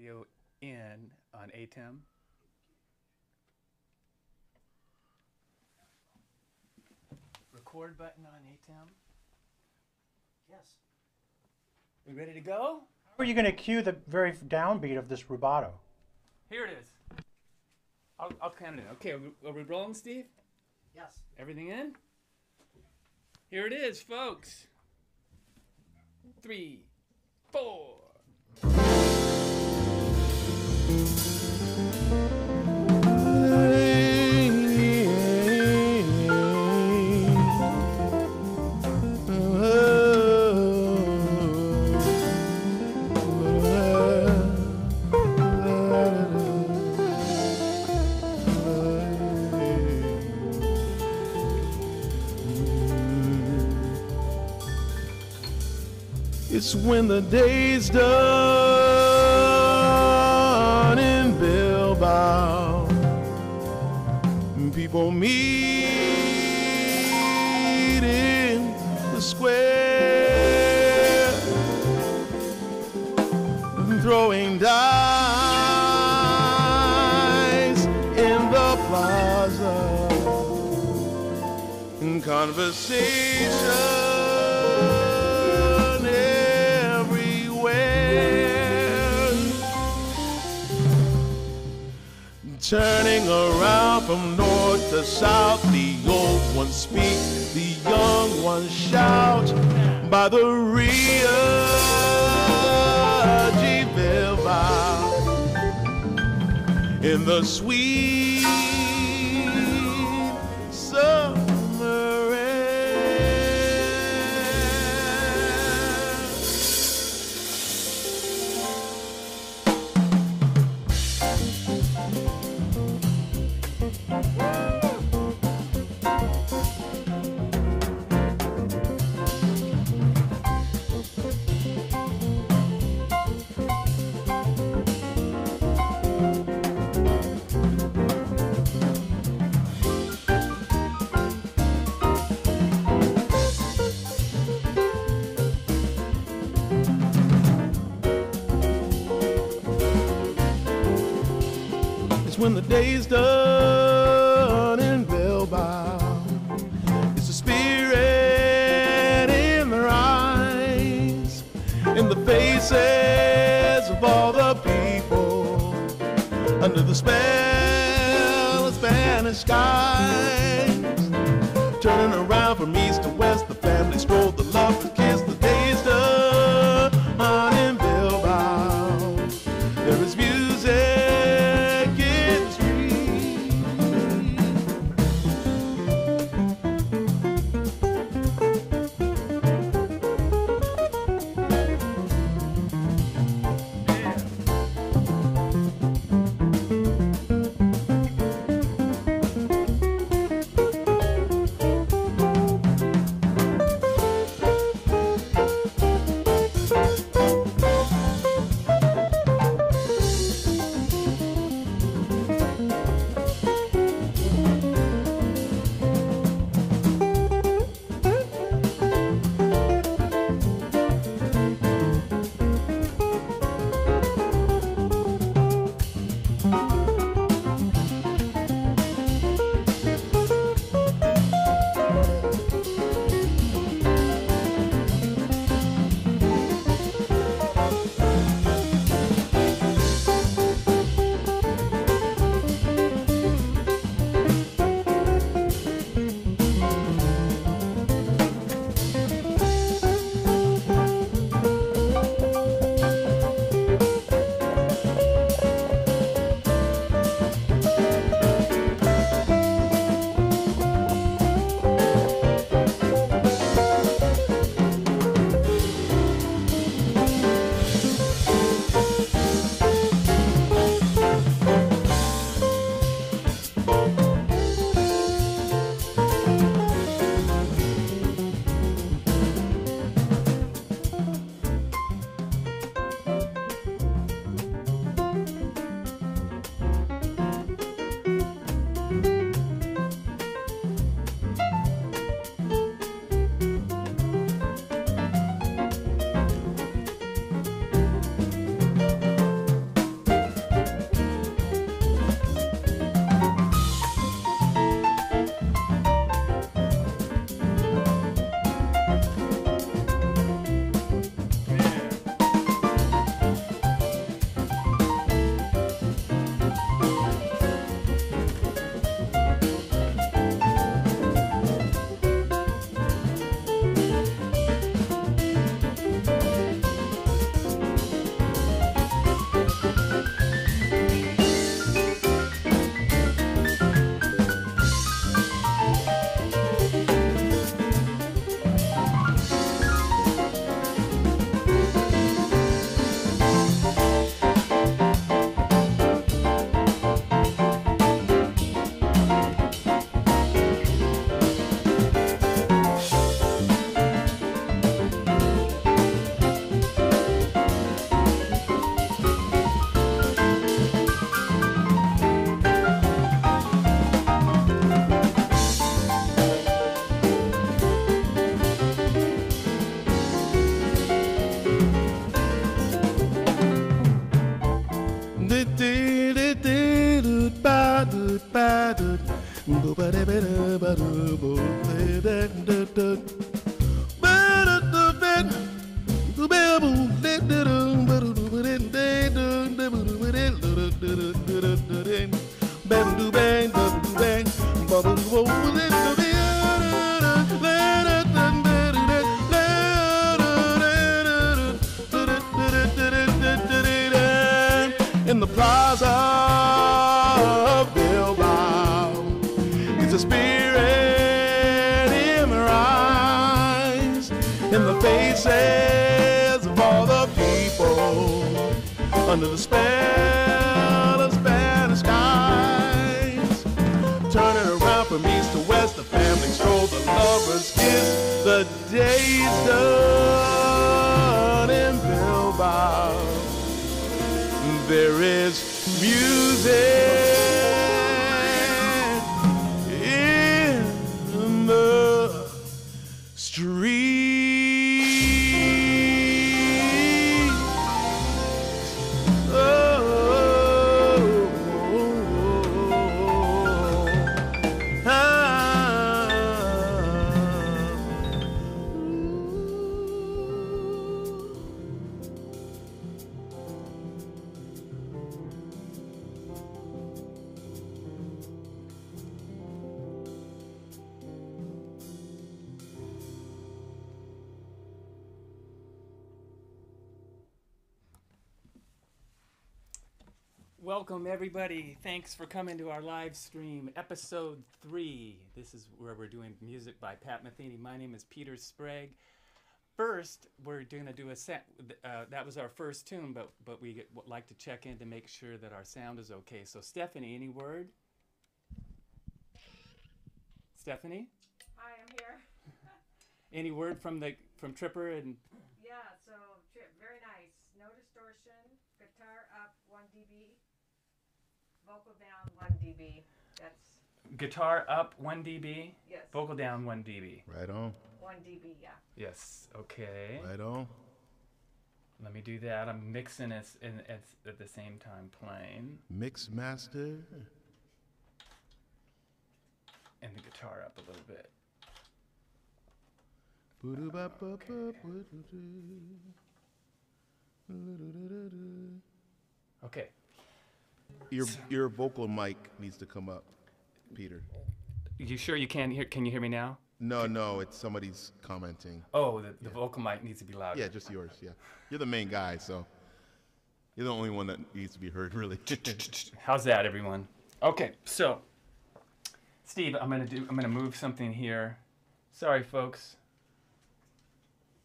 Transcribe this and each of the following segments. audio in on ATEM. Record button on ATEM. Yes. We ready to go? How are you going to cue the very downbeat of this rubato? Here it is. I'll count it in. Okay, are we rolling, Steve? Yes. Everything in? Here it is, folks. 3, 4. It's when the day's done in Bilbao, people meet in the square, throwing dice in the plaza, in conversation. Turning around from north to south, the old ones speak, the young ones shout. By the Rio de Bilbao, in the sweet summer air. When the day's done in Bilbao, it's the spirit in their eyes, in the faces of all the people, under the spell of Spanish skies. Turning around from east to west, the family strolled, the love and kiss. The day's done in Bilbao. There is music. In the plaza of Bilbao, it's a spirit in her eyes, in the faces of all the people, under the spell of Spanish skies. Turning around from east to west, the family stroll, the lovers kiss, the day's done in Bilbao. There is music in the street. Oh, ah. Welcome, everybody. Thanks for coming to our live stream, episode 3. This is where we're doing music by Pat Metheny. My name is Peter Sprague. First, we're going to do a set. That was our first tune, but we like to check in to make sure that our sound is okay. So, Stephanie, any word? Stephanie? Hi, I'm here. Any word from Tripper? And yeah, so very nice. No distortion. Guitar up 1 dB. Vocal down 1 dB. That's guitar up 1 dB. Yes. Vocal down 1 dB. Right on. 1 dB, yeah. Yes. Okay. Right on. Let me do that. I'm mixing it at the same time playing. Mix master. And the guitar up a little bit. Okay. Okay. Your vocal mic needs to come up, Peter. You sure you can hear? Can you hear me now? No, it's somebody's commenting. Oh, the vocal mic needs to be louder. Yeah, just yours. Yeah, you're the main guy, so you're the only one that needs to be heard, really. How's that, everyone? Okay, so Steve, I'm gonna move something here. Sorry, folks.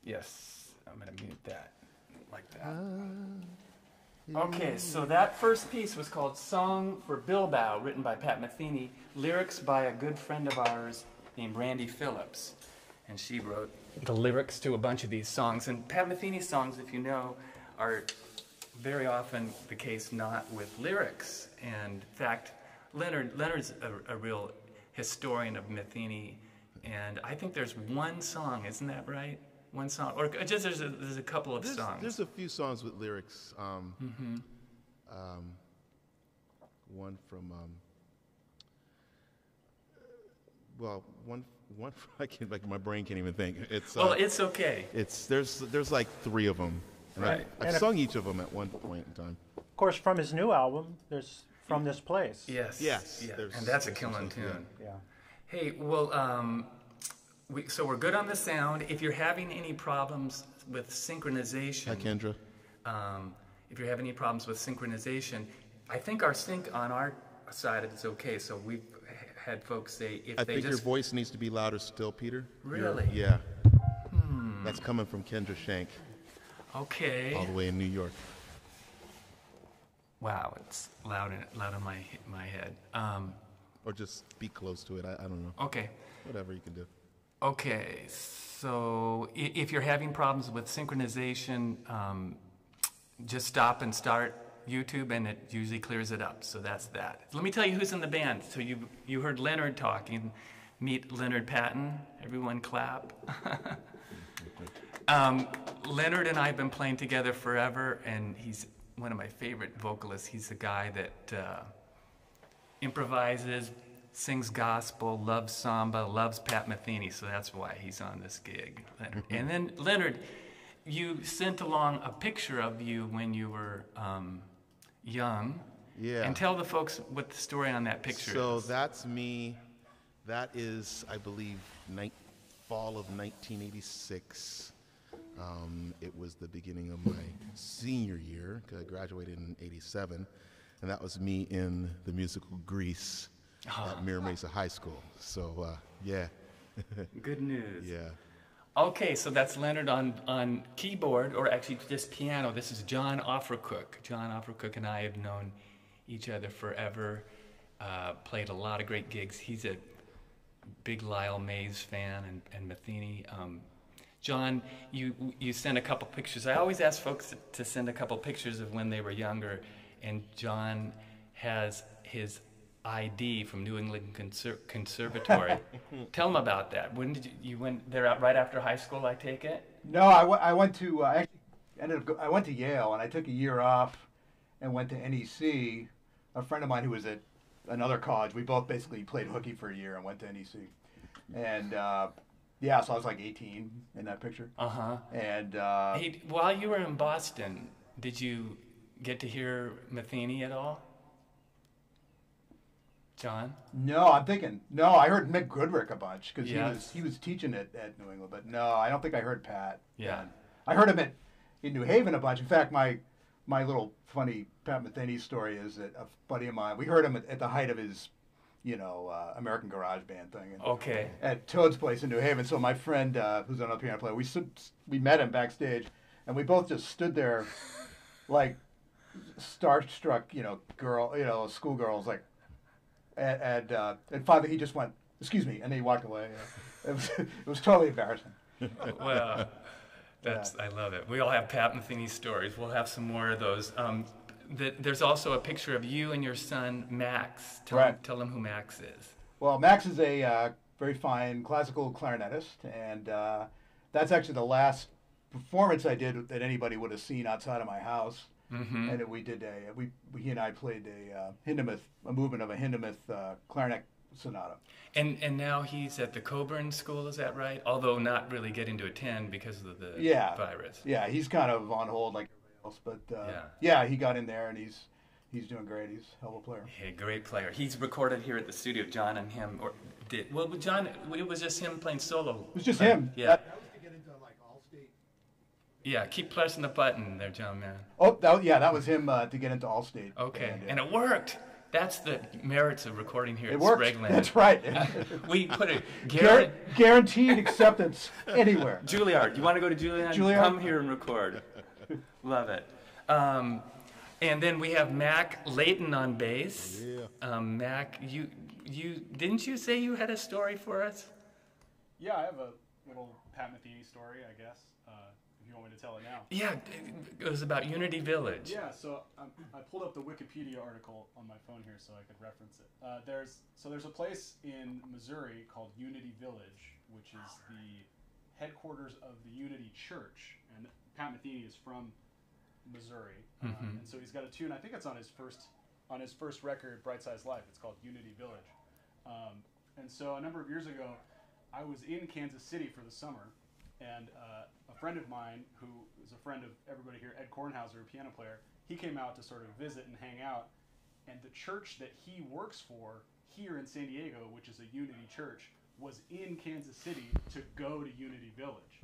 Yes, I'm gonna mute that like that. Okay, so that first piece was called Song for Bilbao, written by Pat Metheny, lyrics by a good friend of ours named Randy Phillips. And she wrote the lyrics to a bunch of these songs. And Pat Metheny's songs, if you know, are very often the case not with lyrics. And in fact, Leonard's a real historian of Metheny, and I think there's one song, isn't that right? One song, or just there's a couple of songs. There's a few songs with lyrics. One from I can't, like, my brain can't even think. It's well, it's okay. It's there's like 3 of them. And right. I've sung each of them at one point in time. Of course, from his new album, there's From This Place. Yes. Yes. Yeah. And that's a killing tune. Yeah. Hey, well. So we're good on the sound. If you're having any problems with synchronization... Hi, Kendra. If you're having any problems with synchronization, I think our sync on our side is okay. So we've had folks say if they just... I think your voice needs to be louder still, Peter. Really? Yeah. That's coming from Kendra Shank. Okay. All the way in New York. Wow, it's loud in my head. Or just be close to it. I don't know. Okay. Whatever you can do. Okay, so if you're having problems with synchronization, just stop and start YouTube, and it usually clears it up. So that's that. Let me tell you who's in the band. So you heard Leonard talking. Meet Leonard Patton. Everyone clap. Leonard and I have been playing together forever, and he's one of my favorite vocalists. He's the guy that improvises, sings gospel, loves samba, loves Pat Metheny, so that's why he's on this gig. Leonard. And then, Leonard, you sent along a picture of you when you were young. Yeah. And tell the folks what the story on that picture is. So that's me. That is, I believe, fall of 1986. It was the beginning of my senior year, because I graduated in 87. And that was me in the musical Grease at Mira Mesa High School. So, yeah. Good news. Yeah. Okay, so that's Leonard on keyboard, or actually just piano. This is John Opferkuch. John Opferkuch and I have known each other forever, played a lot of great gigs. He's a big Lyle Mays fan and Metheny. John, you sent a couple pictures. I always ask folks to send a couple pictures of when they were younger, and John has his ID from New England Conservatory. Tell them about that. When did you went there out right after high school, I take it? No, I went to I went to Yale, and I took a year off and went to NEC. A friend of mine who was at another college, we both basically played hooky for a year and went to NEC. And yeah, so I was like 18 in that picture. Uh-huh. And hey, while you were in Boston, did you get to hear Metheny at all? John? No, I'm thinking. No, I heard Mick Goodrick a bunch because he was teaching it at New England. But no, I don't think I heard Pat. Yeah, then. I heard him in New Haven a bunch. In fact, my little funny Pat Metheny story is that a buddy of mine. We heard him at the height of his, American Garage Band thing. And, okay. At Toad's place in New Haven. So my friend who's another piano player, we met him backstage, and we both just stood there, like starstruck, schoolgirls, like. And finally, he just went, "Excuse me," and then he walked away. Yeah. It was totally embarrassing. Well, that's I love it. We all have Pat Metheny's stories. We'll have some more of those. There's also a picture of you and your son Max. Tell them who Max is. Well, Max is a very fine classical clarinetist, and that's actually the last performance I did that anybody would have seen outside of my house. Mm-hmm. And we did he and I played a Hindemith, a movement of a Hindemith clarinet sonata. And now he's at the Coburn School, is that right? Although not really getting to attend because of the virus. Yeah, he's kind of on hold like everybody else, but yeah, he got in there and he's doing great. He's a hell of a player. Yeah, great player. He's recorded here at the studio, John and him, or did. Well, John, it was just him playing solo. It was just him. Yeah. That was to get into like Allstate. Yeah, keep pressing the button there, John, man. Oh, that was him to get into Allstate. Okay, and it worked. That's the merits of recording here at Sprague Land. That's right. We put a guaranteed acceptance anywhere. Juilliard. You want to go to Juilliard? Juilliard? Come here and record. Love it. And then we have Mac Layton on bass. Yeah. Mac, you didn't you say you had a story for us? Yeah, I have a little Pat Metheny story, I guess. You want me to tell it now? Yeah, it was about Unity Village. Yeah, so I pulled up the Wikipedia article on my phone here so I could reference it. There's a place in Missouri called Unity Village, which is the headquarters of the Unity Church. And Pat Metheny is from Missouri, and so he's got a tune. I think it's on his first record, Bright Size Life. It's called Unity Village. And so a number of years ago, I was in Kansas City for the summer. And a friend of mine, who is a friend of everybody here, Ed Kornhauser, a piano player, he came out to sort of visit and hang out. And the church that he works for here in San Diego, which is a Unity Church, was in Kansas City to go to Unity Village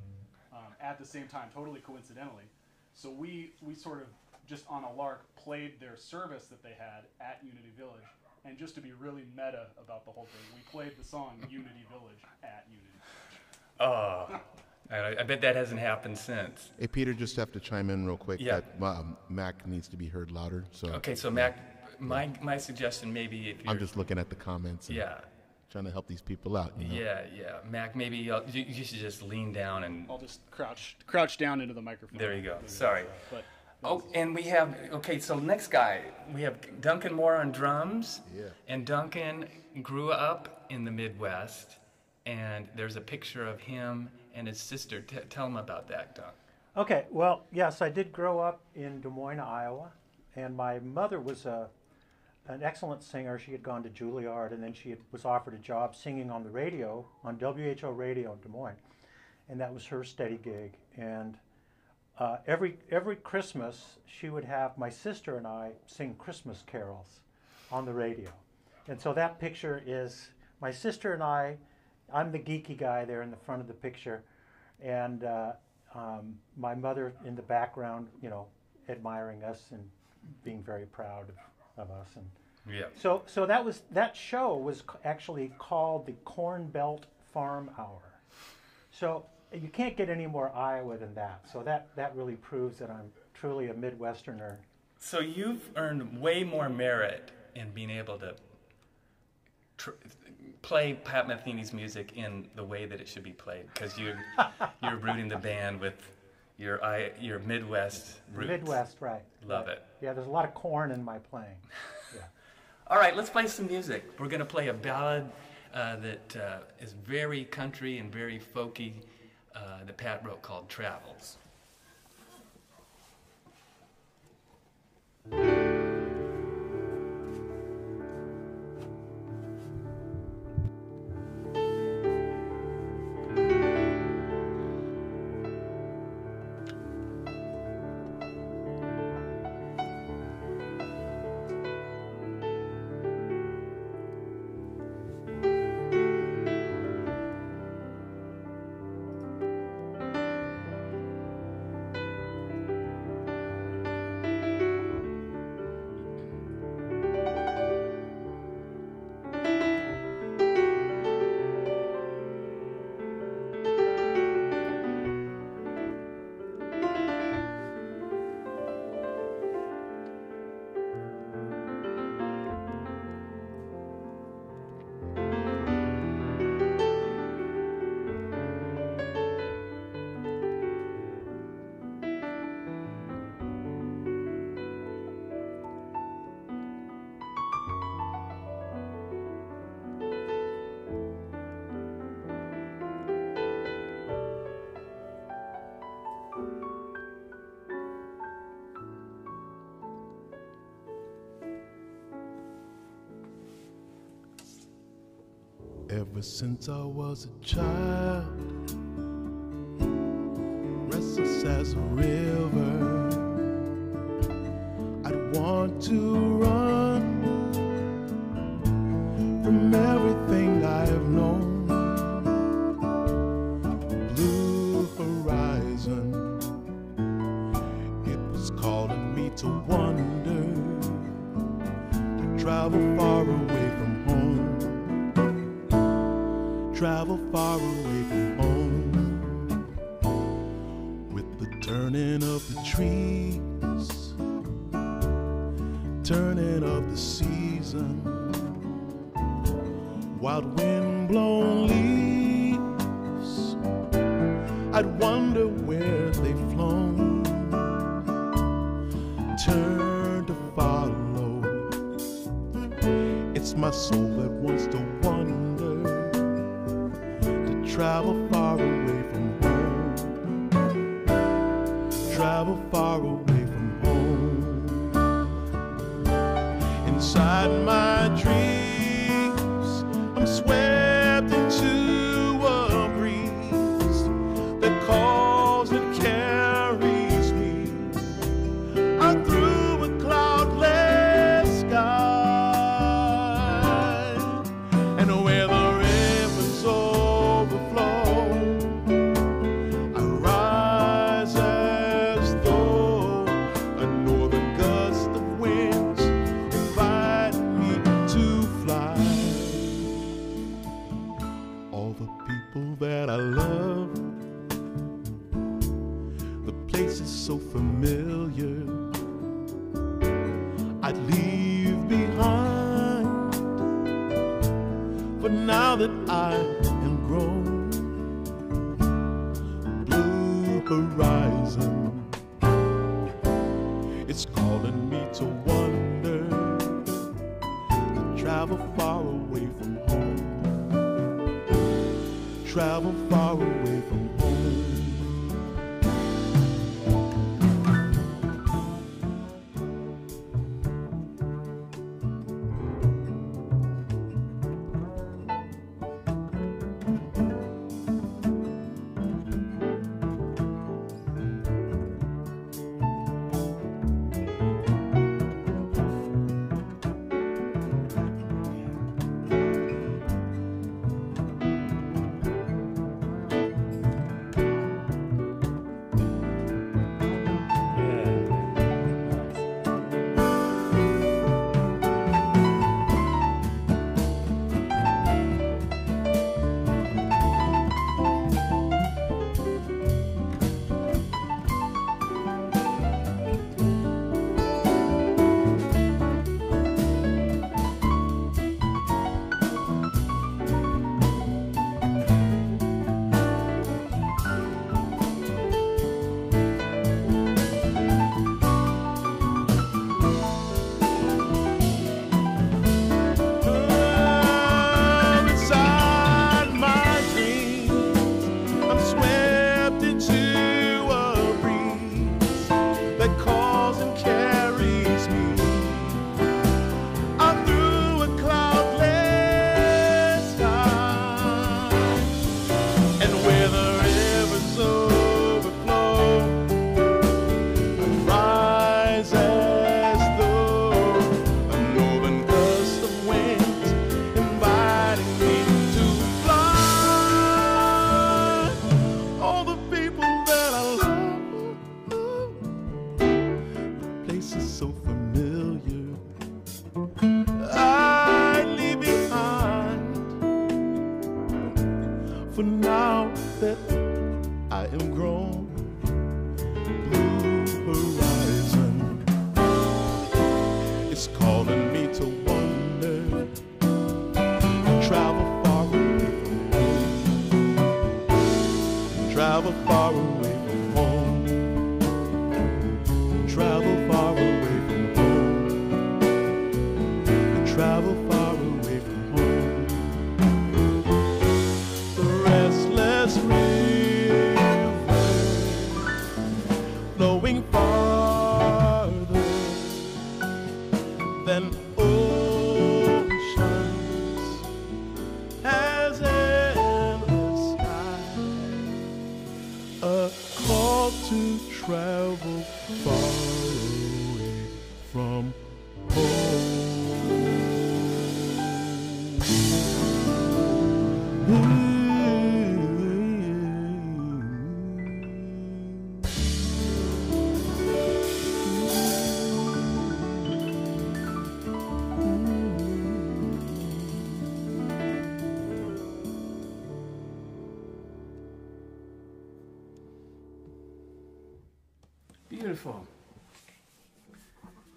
at the same time, totally coincidentally. So we sort of just on a lark played their service that they had at Unity Village. And just to be really meta about the whole thing, we played the song Unity Village at Unity Village. Oh. I bet that hasn't happened since. Hey, Peter, just have to chime in real quick. Yeah. That Mac needs to be heard louder. So. Okay, so Mac, my suggestion maybe if you're... I'm just looking at the comments. And trying to help these people out. You know? Yeah. Mac, maybe you should just lean down and... I'll just crouch down into the microphone. There you go. Sorry. But and we have... Okay, so next guy, we have Duncan Moore on drums. Yeah. And Duncan grew up in the Midwest, and there's a picture of him... and his sister. Tell him about that, Doc. Okay, well, yes, I did grow up in Des Moines, Iowa, and my mother was a an excellent singer. She had gone to Juilliard, and then she was offered a job singing on the radio, on WHO radio in Des Moines, and that was her steady gig. And every Christmas, she would have my sister and I sing Christmas carols on the radio. And so that picture is my sister and I. I'm the geeky guy there in the front of the picture, and my mother in the background, you know, admiring us and being very proud of us. And yeah. So that was, that show was actually called the Corn Belt Farm Hour. So you can't get any more Iowa than that. So that really proves that I'm truly a Midwesterner. So you've earned way more merit in being able to play Pat Metheny's music in the way that it should be played, because you're rooting the band with your Midwest roots. Midwest, right. Love it. Yeah, there's a lot of corn in my playing. Yeah. All right, let's play some music. We're going to play a ballad that is very country and very folky that Pat wrote called Travels. Ever since I was a child, restless as a river, I'd want to run from everything I've known. Blue horizon, it was calling me to wander, to travel far away from home. Travel far away from home. With the turning of the trees, turning of the season, wild wind-blown leaves, I'd wonder where they've flown. Turn to follow, it's my soul that wants to wander, travel far away from home, travel far away from home. Inside my dreams, I'm swept into a breeze that calls and carries me on through a cloudless sky, and where the so familiar I'd leave behind. But now that I am grown, blue horizon, it's calling me to wander, to travel far away from home, travel far away from home. that I am grown. Blue horizon, it's calling me to wander, travel far away from home, travel far away from home, travel far away from home, travel far. Travel far away from home.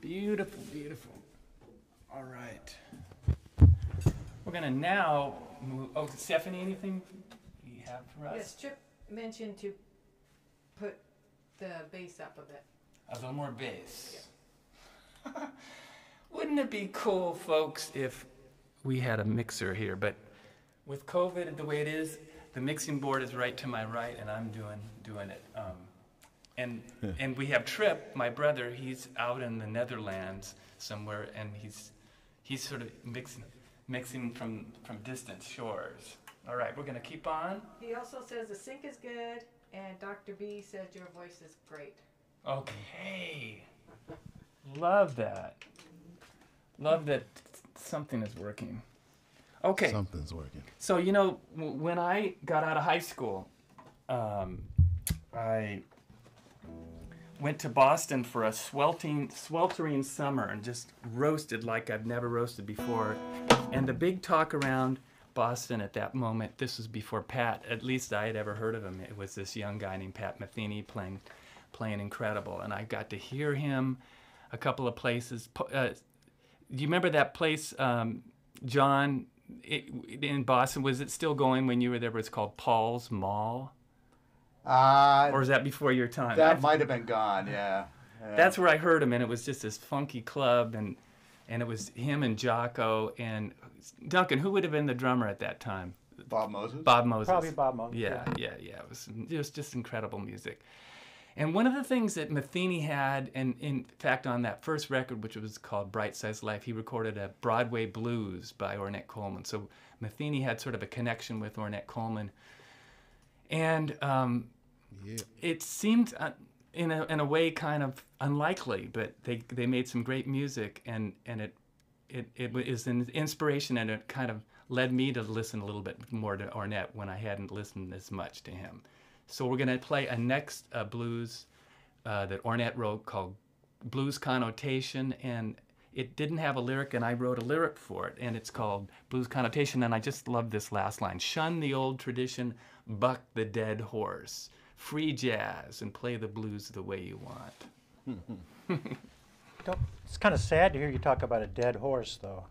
Beautiful, beautiful, beautiful. All right. We're going to now move. Oh, Stephanie, anything you have for us? Yes, Chip mentioned to put the bass up a bit. A little more bass. Yeah. Wouldn't it be cool, folks, if we had a mixer here? But with COVID the way it is, the mixing board is right to my right, and I'm doing it. And we have Trip, my brother. He's out in the Netherlands somewhere, and he's sort of mixing from distant shores. All right, we're gonna keep on. He also says the sync is good, and Dr. B says your voice is great. Okay, love that. Love that something is working. Okay, something's working. So you know, when I got out of high school, I went to Boston for a sweltering summer and just roasted like I've never roasted before. And the big talk around Boston at that moment, this was before Pat, at least I had ever heard of him, it was this young guy named Pat Metheny playing incredible. And I got to hear him a couple of places. Do you remember that place, John, in Boston? Was it still going when you were there? It was called Paul's Mall? Or is that before your time? That might have been gone, yeah. That's where I heard him, and it was just this funky club, and it was him and Jocko and Duncan. Who would have been the drummer at that time? Bob Moses. Bob Moses. Probably Bob Moses. Yeah. It was just incredible music. And one of the things that Metheny had, and in fact on that first record, which was called Bright Size Life, he recorded a Broadway Blues by Ornette Coleman. So Metheny had sort of a connection with Ornette Coleman, and yeah. It seemed, in a way, kind of unlikely, but they made some great music, and it is an inspiration, and it kind of led me to listen a little bit more to Ornette when I hadn't listened as much to him. So we're going to play a next blues that Ornette wrote called Blues Connotation, and it didn't have a lyric, and I wrote a lyric for it, and it's called Blues Connotation, and I just love this last line. Shun the old tradition, buck the dead horse. Free jazz and play the blues the way you want. It's kind of sad to hear you talk about a dead horse, though.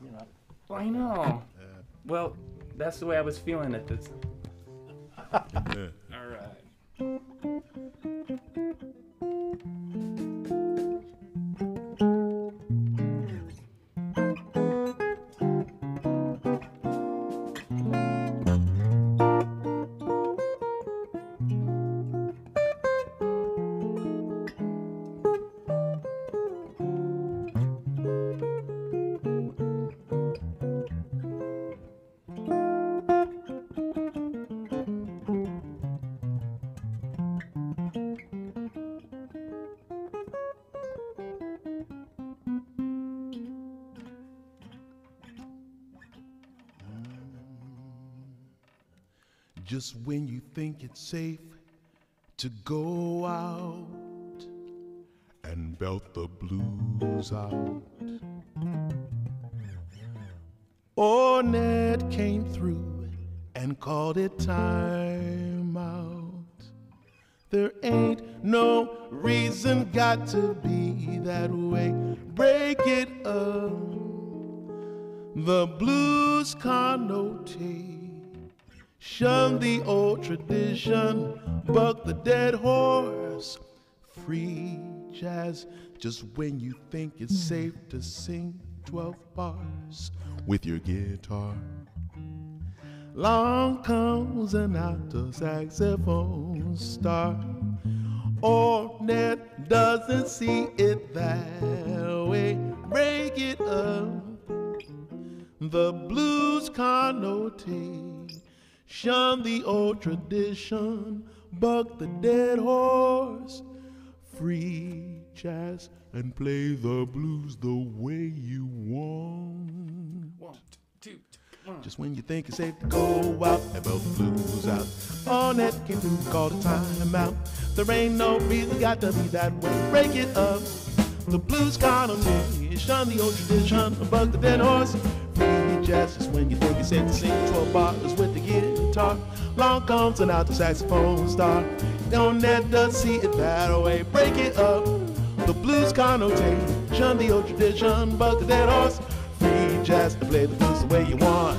You know. Well, I know. Yeah. Well, that's the way I was feeling at this. Yeah. All right. Just when you think it's safe to go out and belt the blues out, Ornette came through and called it time. There ain't no reason got to be that way. Break it up. The blues connotation, the old tradition, buck the dead horse, free jazz. Just when you think it's safe to sing 12 bars with your guitar, long comes an alto saxophone star. Ornette doesn't see it that way. Break it up. The blues connotation, the old tradition, buck the dead horse, free jazz, and play the blues the way you want. One, two, three. Just when you think it's safe to go out and blow the blues out, Ornette came to call the time out. There ain't no reason got to be that way. Break it up. The blues connotation, the old tradition, buck the dead horse, free jazz. Just when you think it's safe to sing 12 bars with the guitar, long comes an alto saxophone star. Ornette does see it that way. Break it up. The blues connotation, the old tradition, buck the dead horse, free jazz, to play the blues the way you want.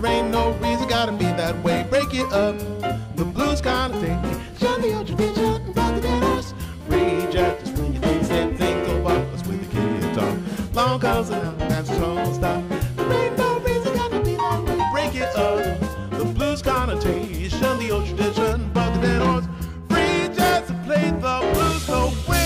There ain't no reason, gotta be that way. Break it up, the blues kind of thing. Shut the ocean, reach out and bother that us. Free Jack, just bring your things and think about us with the kid and talk. Long calls and out, that's the song stop. There ain't no reason, gotta be that way. Break it up, the blues kind of thing. Shut the ocean, reach out and bother that us. Free Jack to play the blues so way.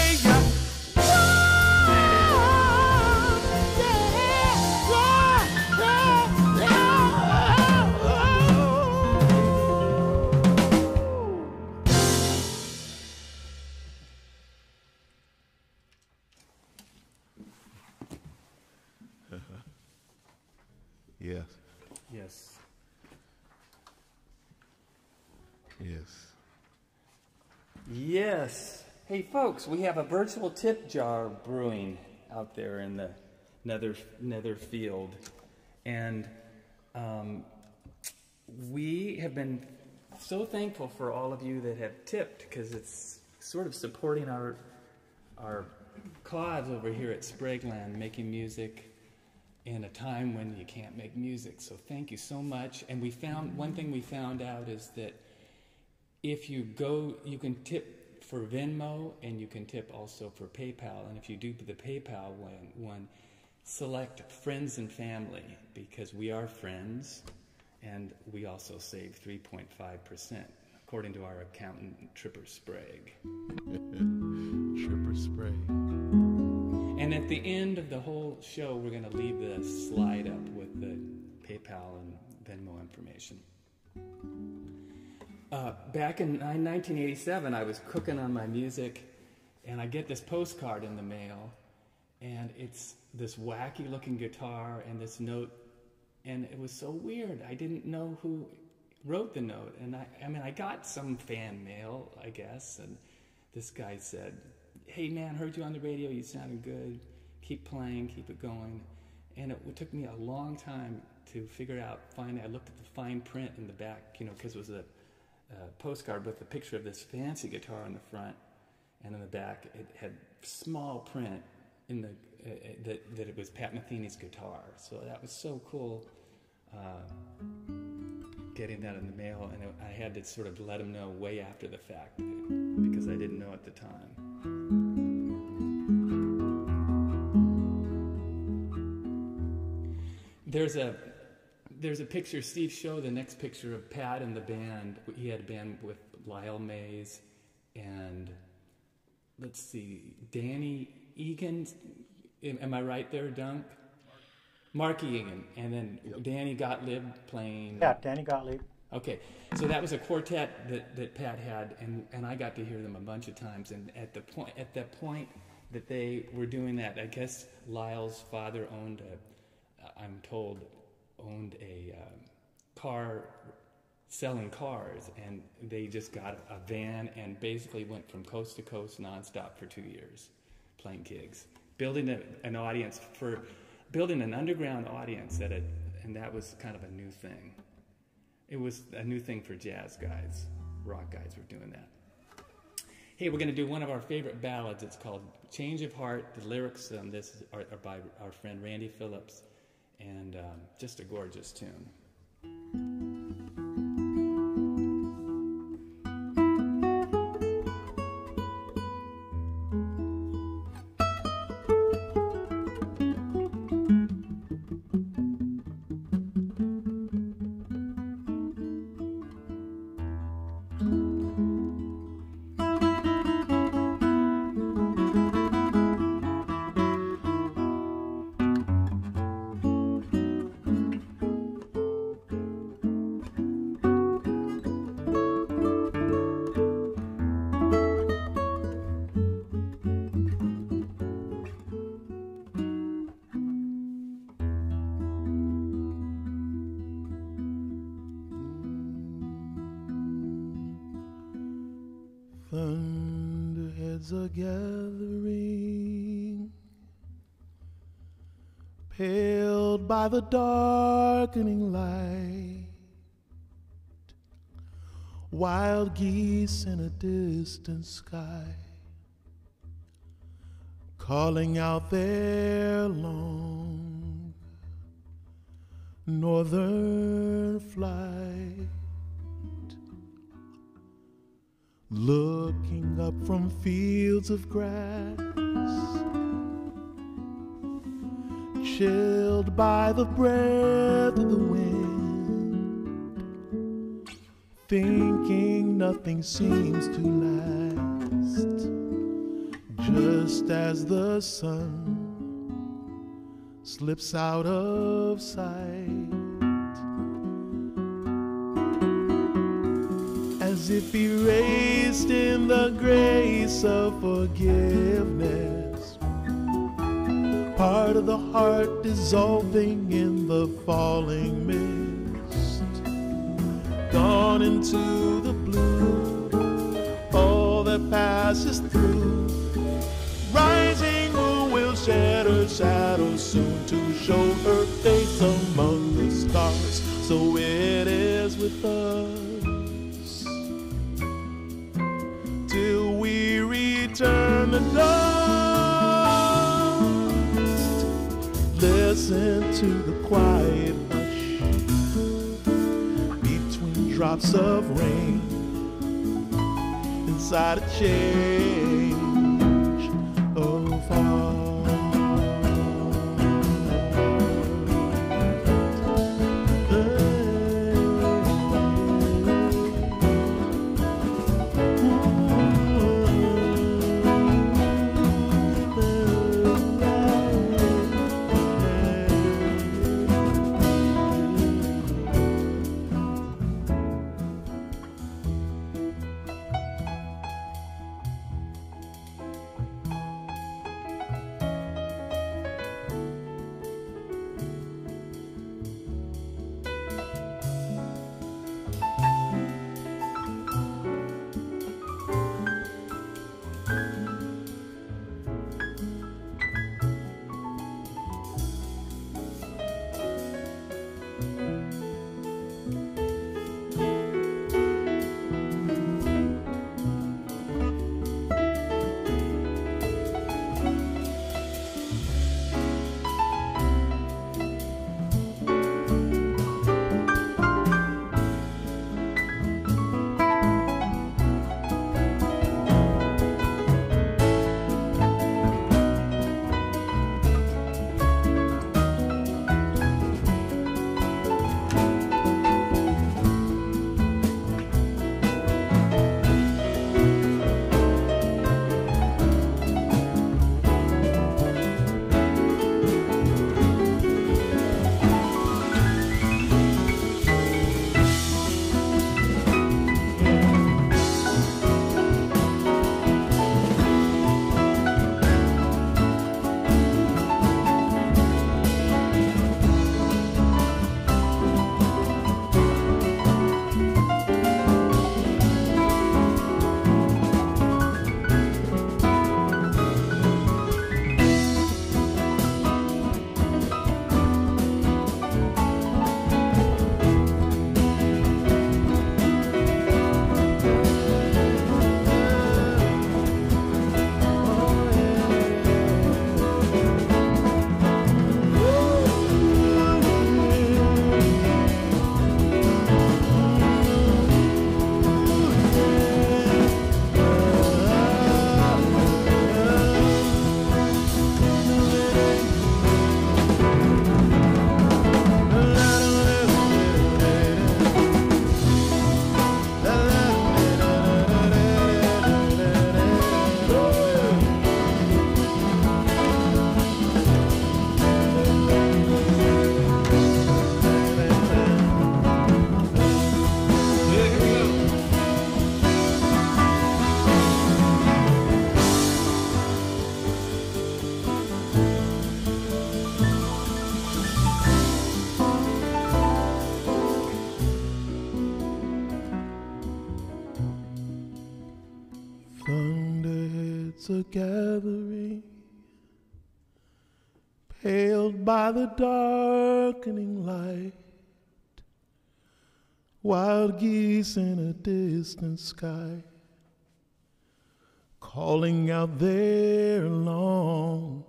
Yes. Yes. Yes. Yes. Hey, folks, we have a virtual tip jar brewing out there in the nether field. And we have been so thankful for all of you that have tipped, because it's sort of supporting our cause over here at Sprague Land, making music in a time when you can't make music. So thank you so much. And we found, one thing we found out is that if you go, you can tip for Venmo and you can tip also for PayPal. And if you do the PayPal one, select friends and family, because we are friends and we also save 3.5%, according to our accountant, Tripper Sprague. Tripper Sprague. And at the end of the whole show, we're going to leave the slide up with the PayPal and Venmo information. Back in 1987, I was cooking on my music, and I get this postcard in the mail, and it's this wacky-looking guitar and this note, and it was so weird. I didn't know who wrote the note, and I mean, I got some fan mail, I guess, and this guy said, "Hey man, heard you on the radio, you sounded good, keep playing, keep it going." And it took me a long time to figure out, finally I looked at the fine print in the back, you know, because it was a postcard with a picture of this fancy guitar on the front, and in the back it had small print in the, that it was Pat Metheny's guitar. So that was so cool, getting that in the mail, and I had to sort of let him know way after the fact, because I didn't know at the time. There's a picture, Steve showed the next picture of Pat and the band. He had a band with Lyle Mays and, let's see, Danny Egan. Am I right there, Dunk? Mark Egan. And then yep. Danny Gottlieb playing. Yeah, Danny Gottlieb. Okay. So that was a quartet that Pat had, and I got to hear them a bunch of times. And at the point that they were doing that, I guess Lyle's father owned a, I'm told, owned a car, selling cars, and they just got a van and basically went from coast to coast nonstop for 2 years, playing gigs, building an audience for, building an underground audience at it, and that was kind of a new thing. It was a new thing for jazz guys, rock guys were doing that. Hey, we're going to do one of our favorite ballads. It's called "Change of Heart." The lyrics on this are by our friend Randy Phillips. And just a gorgeous tune. By the darkening light, wild geese in a distant sky, calling out their long northern flight, looking up from fields of grass, chilled by the breath of the wind, thinking nothing seems to last, just as the sun slips out of sight, as if erased in the grace of forgiveness, part of the heart dissolving in the falling mist, gone into the blue, all that passes through, rising shatter shadows soon to show her face among the stars. So it is with us till we return to dust. Listen to the quiet hush between drops of rain inside a change of heart. Gathering, paled by the darkening light, wild geese in a distant sky, calling out their long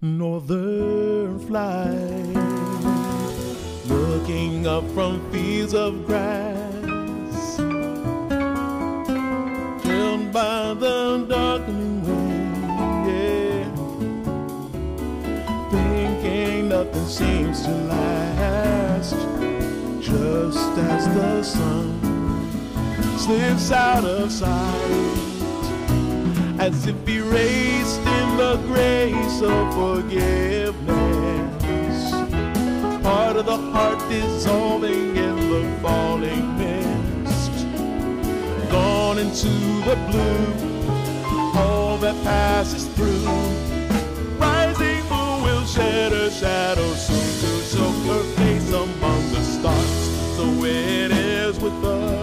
northern flight. looking up from fields of grass, turned by the darkening rain, yeah, thinking nothing seems to last, just as the sun slips out of sight, as if erased in the grace of forgiveness, part of the heart dissolving in the falling mist, gone into the blue, all that passes through, rising moon will shed her shadow soon to show her face among the stars, so it is with us.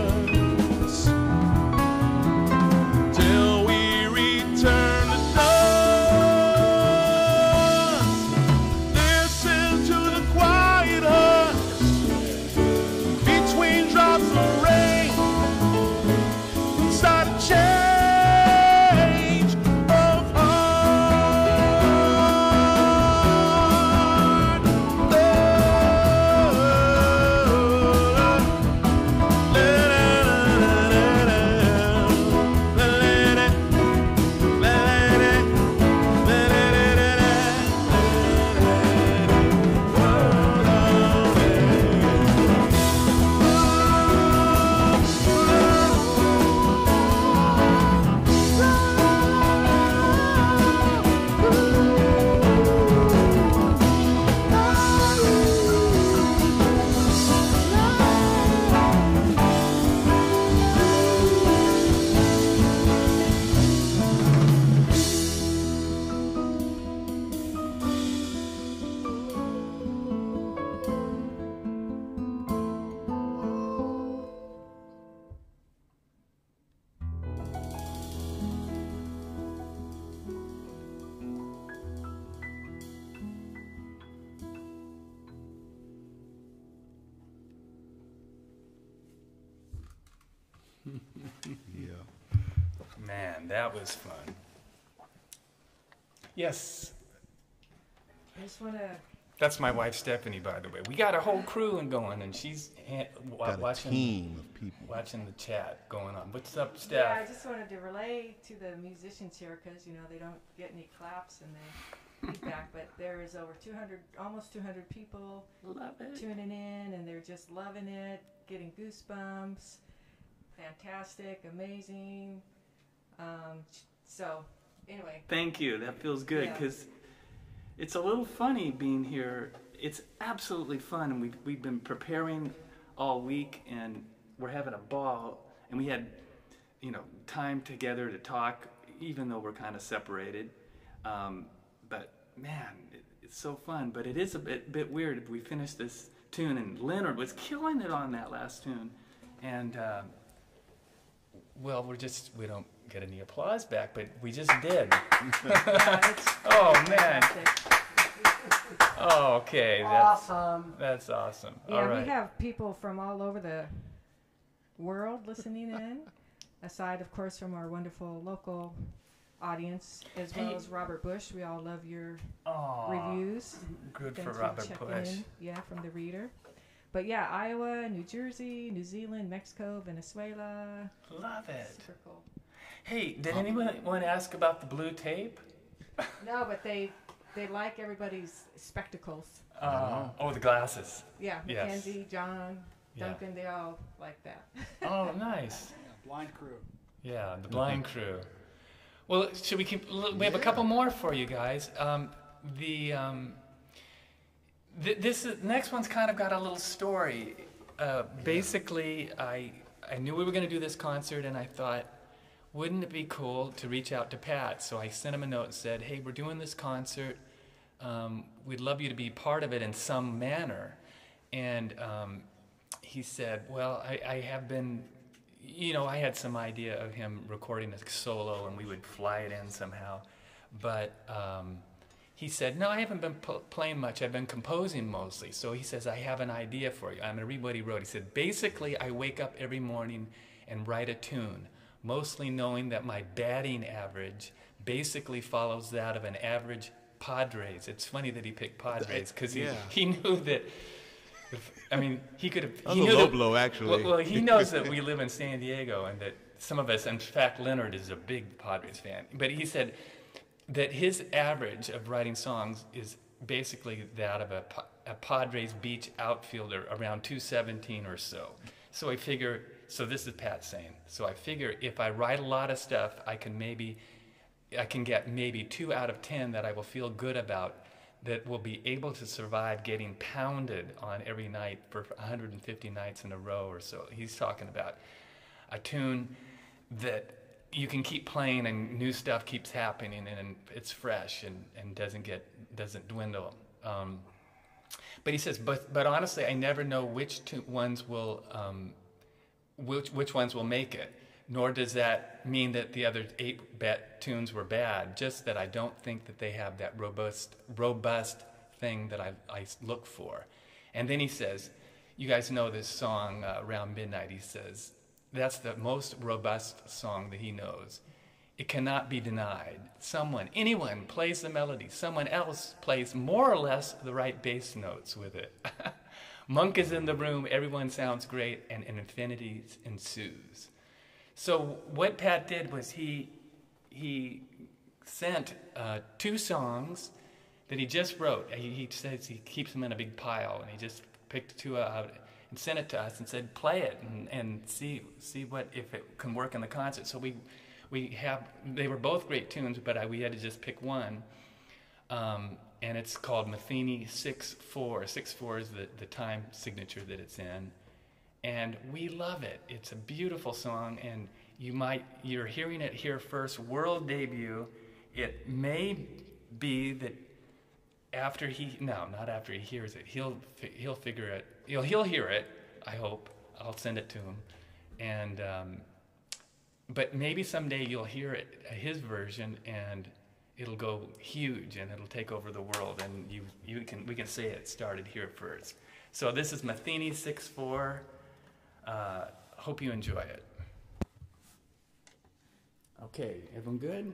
That was fun. Yes. I just want to. That's my wife Stephanie, by the way. We got a whole crew and going, and she's watching. A team of people watching the chat going on. What's up, Steph? Yeah, I just wanted to relay to the musicians here because you know they don't get any claps and they feedback, but there is over 200, almost 200 people tuning in, and they're just loving it, getting goosebumps. Fantastic, amazing. So anyway, thank you. That feels good because it's a little funny being here. It's absolutely fun, and we've been preparing all week, and we're having a ball. And we had, you know, time together to talk, even though we're kind of separated. But man, it's so fun. But it is a bit weird. We finished this tune, and Leonard was killing it on that last tune, and well, we don't get any applause back, but we just did. Oh man. Oh, okay. Awesome. That's awesome. Yeah, all right. We have people from all over the world listening in, aside, of course, from our wonderful local audience, as well as Robert Bush. We all love your reviews. Good for Robert Bush. Yeah, from the reader. But yeah, Iowa, New Jersey, New Zealand, Mexico, Venezuela. Love it. Super cool. Hey, did anyone want to ask about the blue tape? No, but they like everybody's spectacles. Oh, the glasses. Yeah, Mackenzie, John, Duncan, they all like that. Oh, nice. Blind crew. Yeah, the blind crew. Well, should we keep? We have a couple more for you guys. This next one's kind of got a little story. Basically, I knew we were going to do this concert, and I thought, wouldn't it be cool to reach out to Pat? So I sent him a note and said, hey, we're doing this concert. We'd love you to be part of it in some manner. And he said, well, I have been, you know, I had some idea of him recording a solo, and we would fly it in somehow. But he said, no, I haven't been playing much. I've been composing mostly. So he says, I have an idea for you. I'm going to read what he wrote. He said, basically, I wake up every morning and write a tune, mostly knowing that my batting average basically follows that of an average Padres. It's funny that he picked Padres because he knew that He could have. That was a low blow, actually. Well, he knows that we live in San Diego, and that some of us, in fact, Leonard is a big Padres fan. But he said that his average of writing songs is basically that of a Padres beach outfielder, around 217 or so. So I figure, so this is Pat saying, so I figure if I write a lot of stuff, I can get maybe 2 out of 10 that I will feel good about, that will be able to survive getting pounded on every night for 150 nights in a row or so. He's talking about a tune that you can keep playing and new stuff keeps happening and it's fresh and doesn't dwindle. But he says, but honestly, I never know which ones will make it. Nor does that mean that the other 8 tunes were bad, just that I don't think that they have that robust thing that I look for. And then he says, you guys know this song, Around Midnight, he says, that's the most robust song that he knows. It cannot be denied. Anyone plays the melody. Someone else plays more or less the right bass notes with it. Monk is in the room, everyone sounds great, and an infinity ensues. So what Pat did was he sent 2 songs that he just wrote. He says he keeps them in a big pile, and he just picked 2 out and sent it to us and said, play it and see what if it can work in the concert. So they were both great tunes, but we had to just pick one, and it's called Metheny 6/4. 6/4 is the time signature that it's in. And we love it. It's a beautiful song, and you're hearing it here first, world debut. It may be that not after he hears it. He'll figure it. He'll hear it. I hope. I'll send it to him, and but maybe someday you'll hear it, his version, and it'll go huge and it'll take over the world. And we can say it started here first. So this is Metheny 6/4. Hope you enjoy it. Okay, everyone good?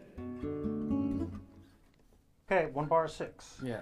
Okay, 1 bar 6. Yeah.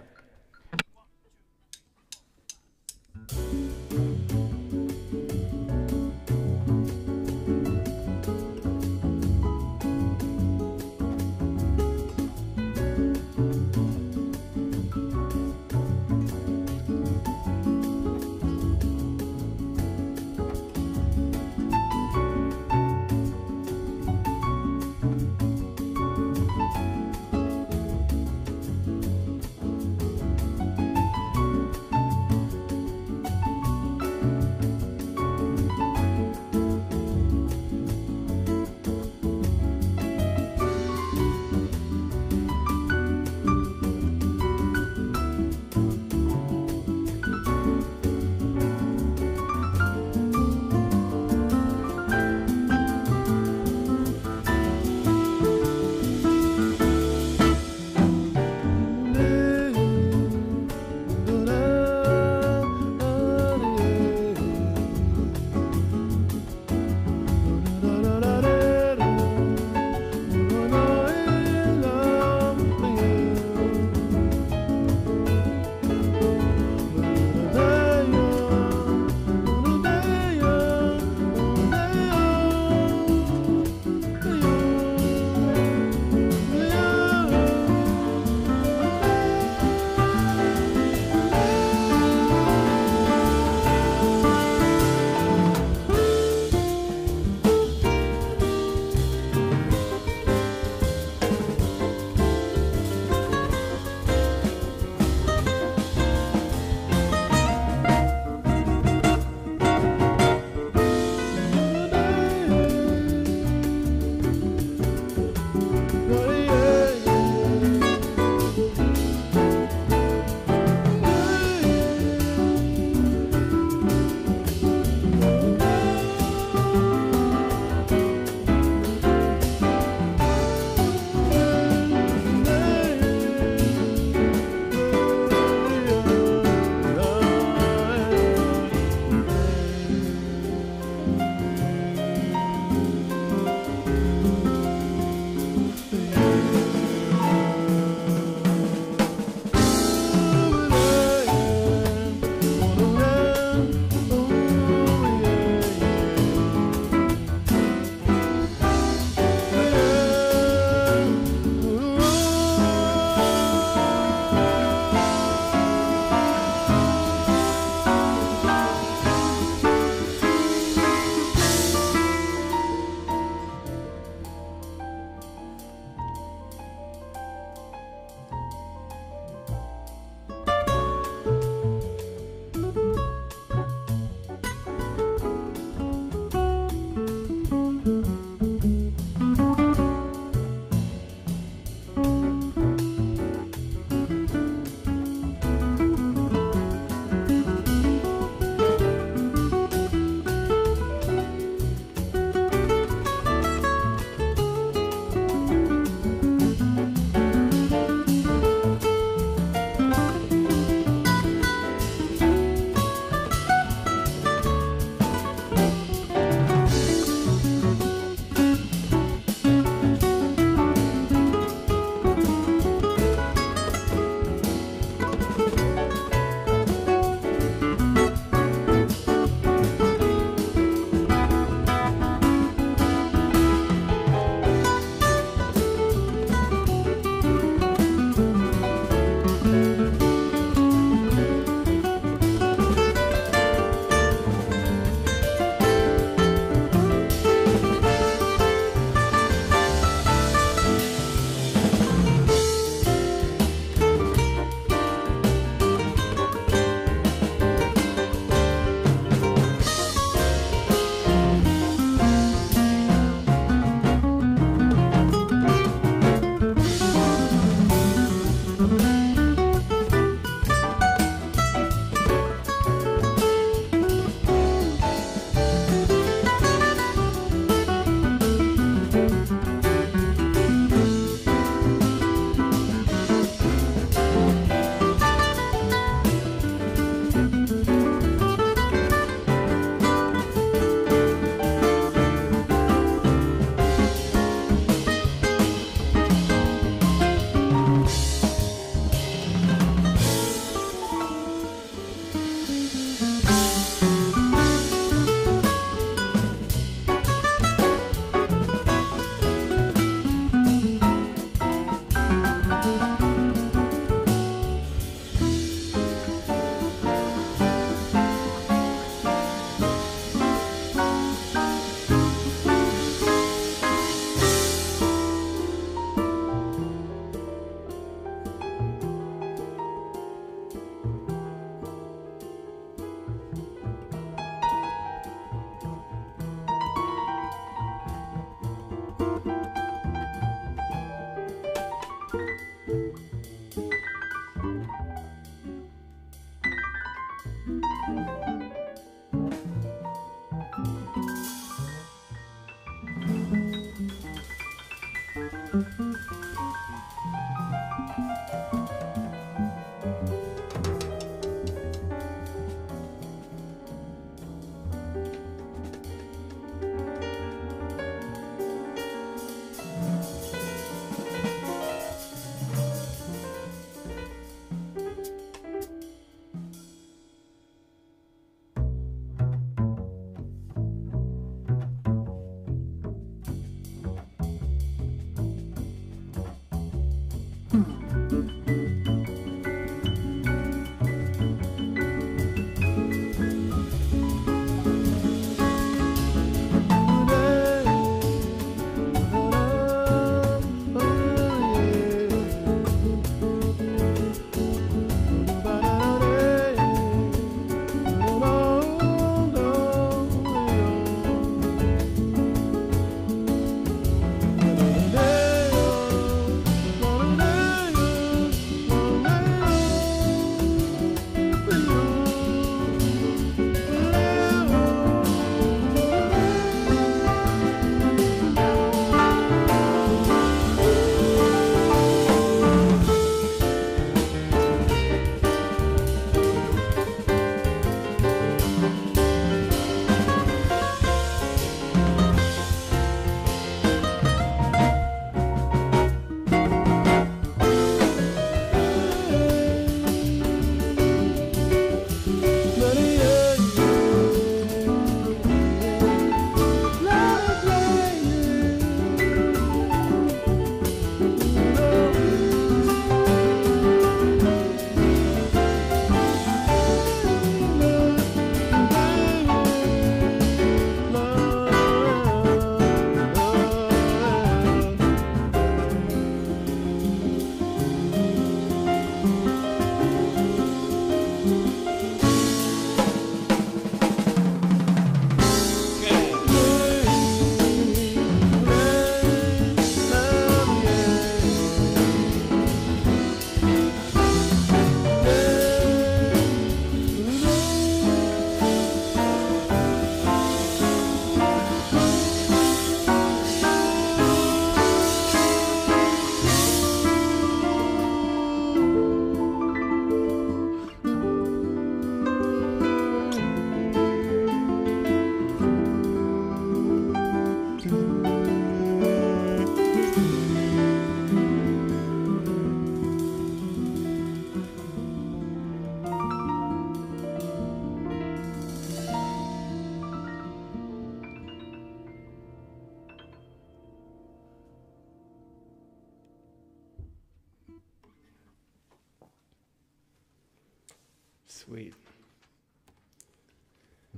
Sweet.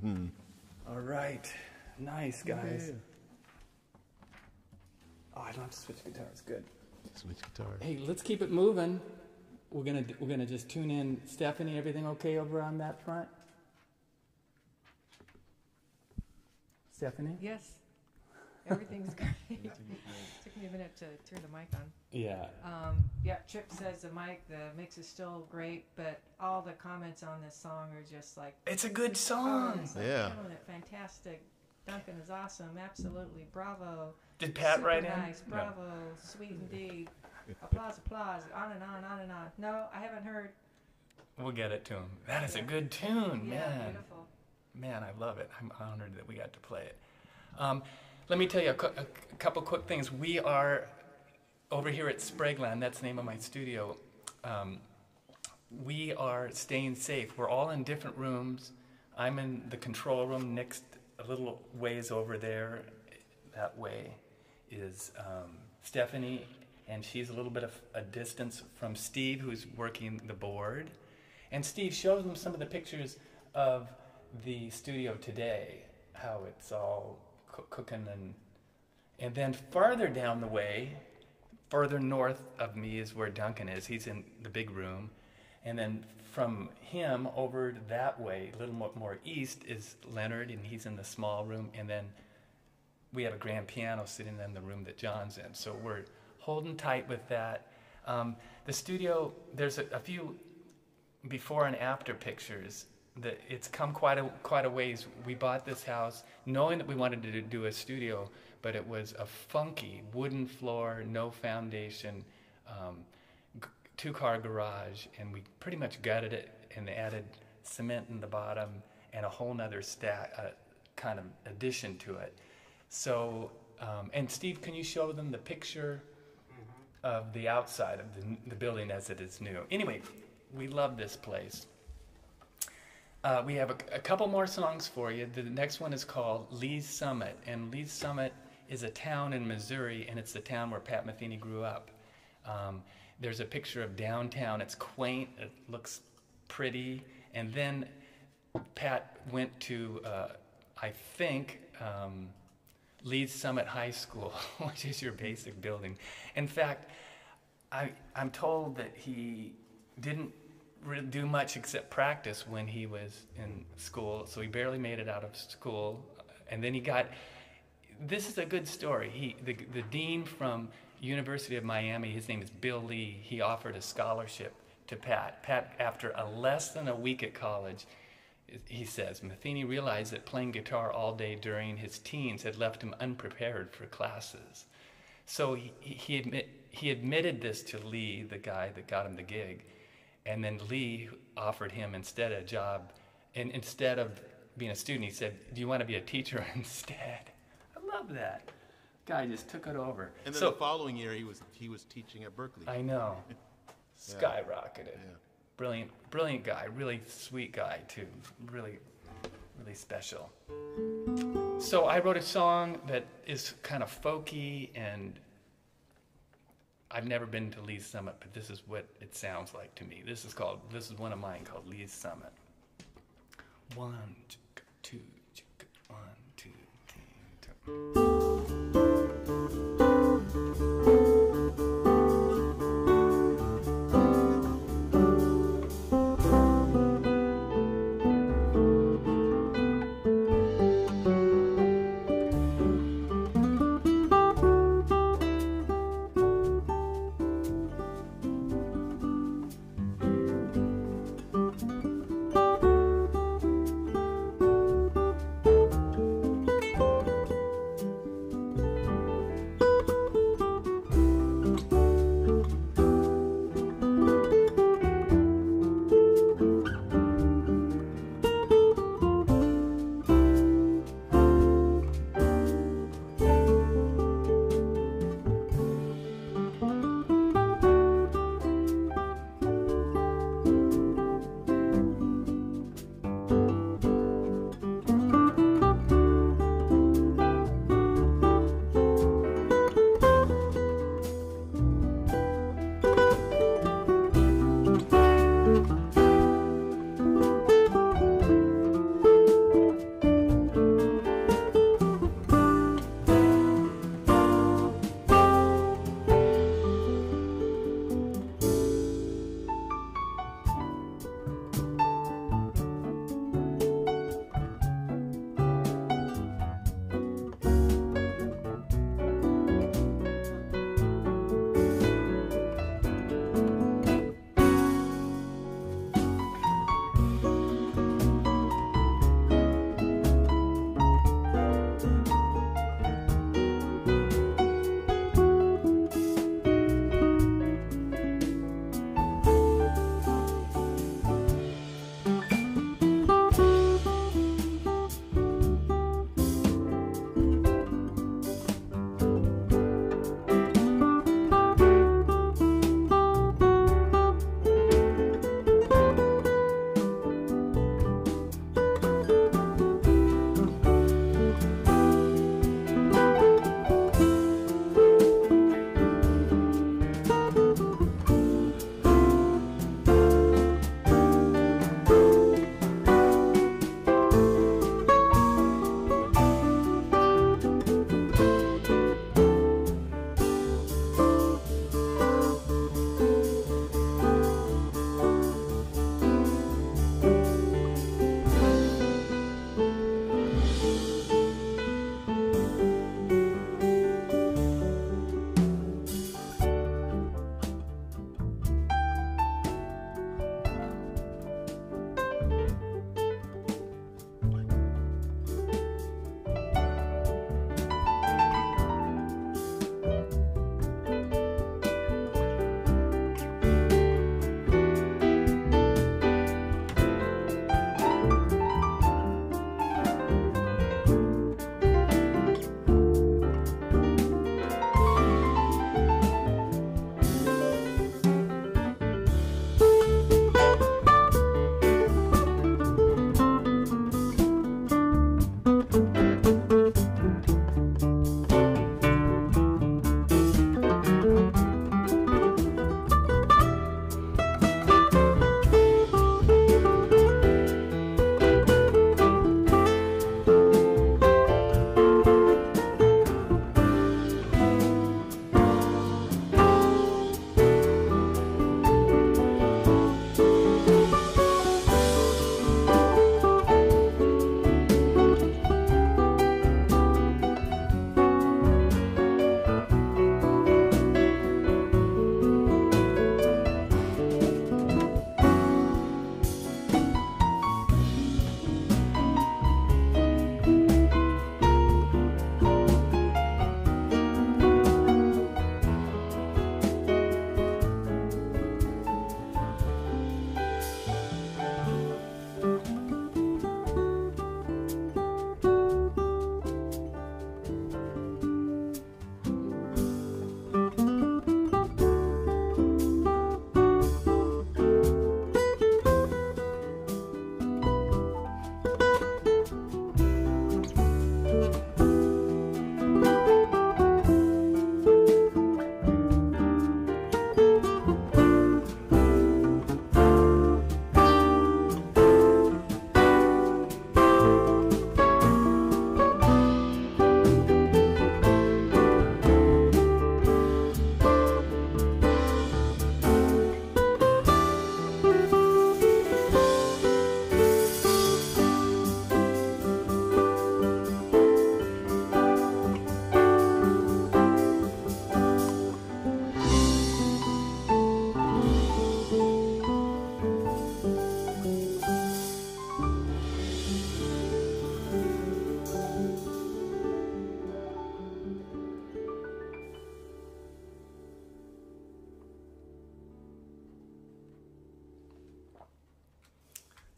Mm. All right. Nice, guys. Yeah. Oh, I don't have to switch guitars. Good. Switch guitars. Hey, let's keep it moving. We're gonna just tune in. Stephanie, everything okay over on that front? Stephanie? Yes. Everything's great. Took me a minute to turn the mic on. Yeah. Yeah, Chip says the mix is still great, but all the comments on this song are just like, it's a good song. Like, yeah. Fantastic. Duncan is awesome. Absolutely. Bravo. Did Pat write in? Nice. Bravo. No. Sweet indeed. Applause, applause. On and on, on and on. No, I haven't heard. We'll get it to him. That is a good tune, yeah, man. Beautiful. Man, I love it. I'm honored that we got to play it. Let me tell you a couple quick things. We are over here at Sprague Land. That's the name of my studio. We are staying safe. We're all in different rooms. I'm in the control room. Next, a little ways over there, that way, is Stephanie, and she's a little bit of a distance from Steve, who's working the board. And Steve shows them some of the pictures of the studio today, how it's all cooking, and then farther down the way, further north of me, is where Duncan is. He's in the big room, and then from him over that way, a little more east, is Leonard, and he's in the small room. And then we have a grand piano sitting in the room that John's in. So we're holding tight with that. The studio, there's a few before and after pictures that it's come quite a ways. We bought this house knowing that we wanted to do a studio, but it was a funky wooden floor, no foundation, two-car garage, and we pretty much gutted it and added cement in the bottom and a whole nother stack, kind of addition to it. So, and Steve, can you show them the picture of the outside of the building as it is new? Anyway, we love this place. We have a couple more songs for you. The next one is called Lee's Summit, and Lee's Summit is a town in Missouri, and it's the town where Pat Metheny grew up. There's a picture of downtown. It's quaint. It looks pretty. And then Pat went to, I think, Lee's Summit High School, which is your basic building. In fact, I'm told that he didn't really do much except practice when he was in school, so he barely made it out of school. And then he got, this is a good story. The dean from University of Miami, his name is Bill Lee, he offered a scholarship to Pat. Pat, after less than a week at college, he says, Metheny realized that playing guitar all day during his teens had left him unprepared for classes. So he admitted this to Lee, the guy that got him the gig, and then Lee offered him instead a job, and instead of being a student, he said, do you want to be a teacher instead? I love that. Guy just took it over. And then so, the following year, he was teaching at Berkeley. I know. Skyrocketed. Yeah. Brilliant guy, really sweet guy too, really special. So I wrote a song that is kind of folky, and I've never been to Lee's Summit, but this is what it sounds like to me. This is one of mine called Lee's Summit. One, two, one, two, three, two.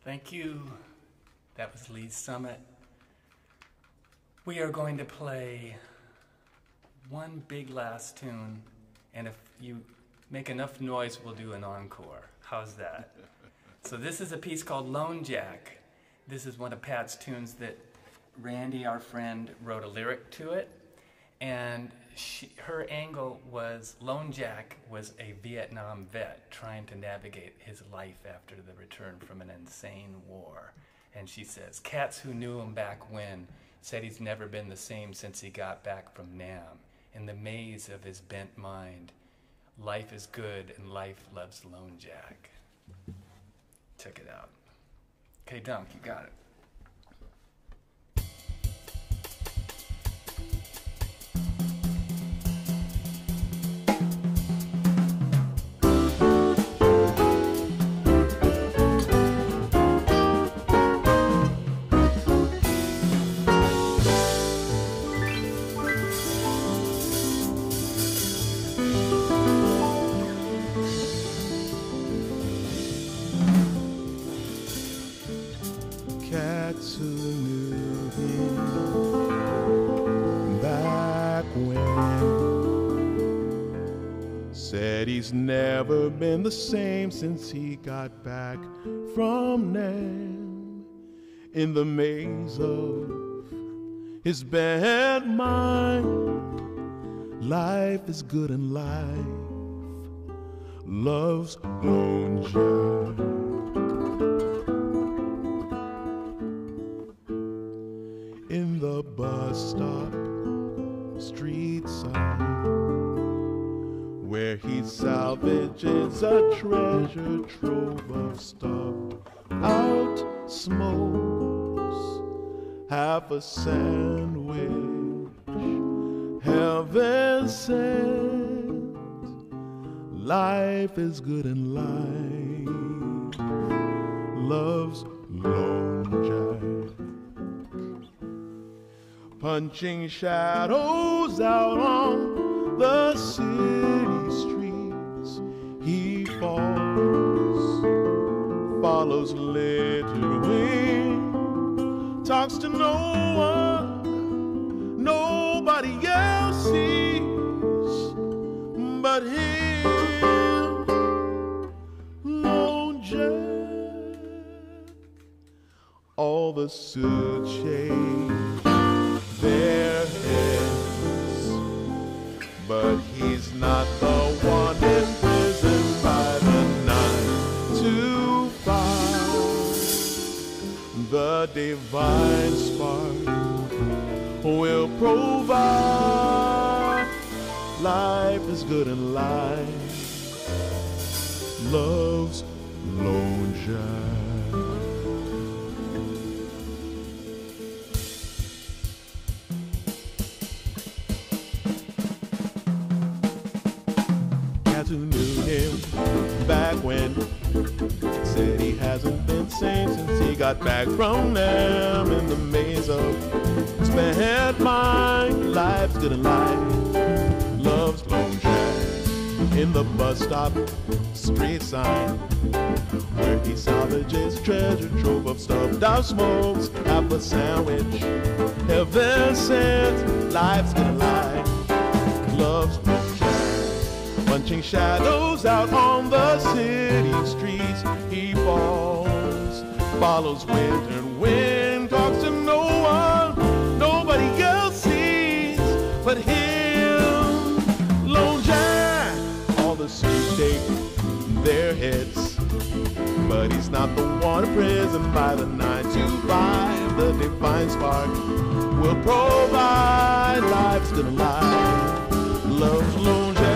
Thank you. That was Lee's Summit. We are going to play one big last tune, and if you make enough noise, we'll do an encore. How's that? So this is a piece called Lone Jack. This is one of Pat's tunes that Randy, our friend, wrote a lyric to it. And her angle was Lone Jack was a Vietnam vet trying to navigate his life after the return from an insane war. And she says, cats who knew him back when said he's never been the same since he got back from Nam. In the maze of his bent mind, life is good and life loves Lone Jack. Check it out. Okay, Dunk, you got it. He's never been the same since he got back from Nam. In the maze of his bad mind, life is good and life loves Lone Jack. In the bus stop, street side, where he salvages a treasure trove of stuff, out smokes half a sandwich, heaven sent, life is good and life loves Lone Jack. Punching shadows out on the city streets, he falls, follows little wing, talks to no one, nobody else sees but him, Lone Jack. All the suits shake their heads, but he's not the one in prison by the 9 to 5. The divine spark will provide. Life is good and life loves Lone Jack. Back when said he hasn't been sane since he got back from them. In the maze of his bad mind, life's good and life loves Lone Jack. In the bus stop street sign, where he salvages treasure trove of stuffed out smokes, half a sandwich, heaven sent, life's good and life loves Lone Jack. Punching shadows out on the city streets, he falls, follows wind and wind, talks to no one, nobody else sees but him, Lone Jack. All the suits shake their heads, but he's not the one in prison by the 9 to 5. The divine spark will provide. Life's good and life loves Lone Jack.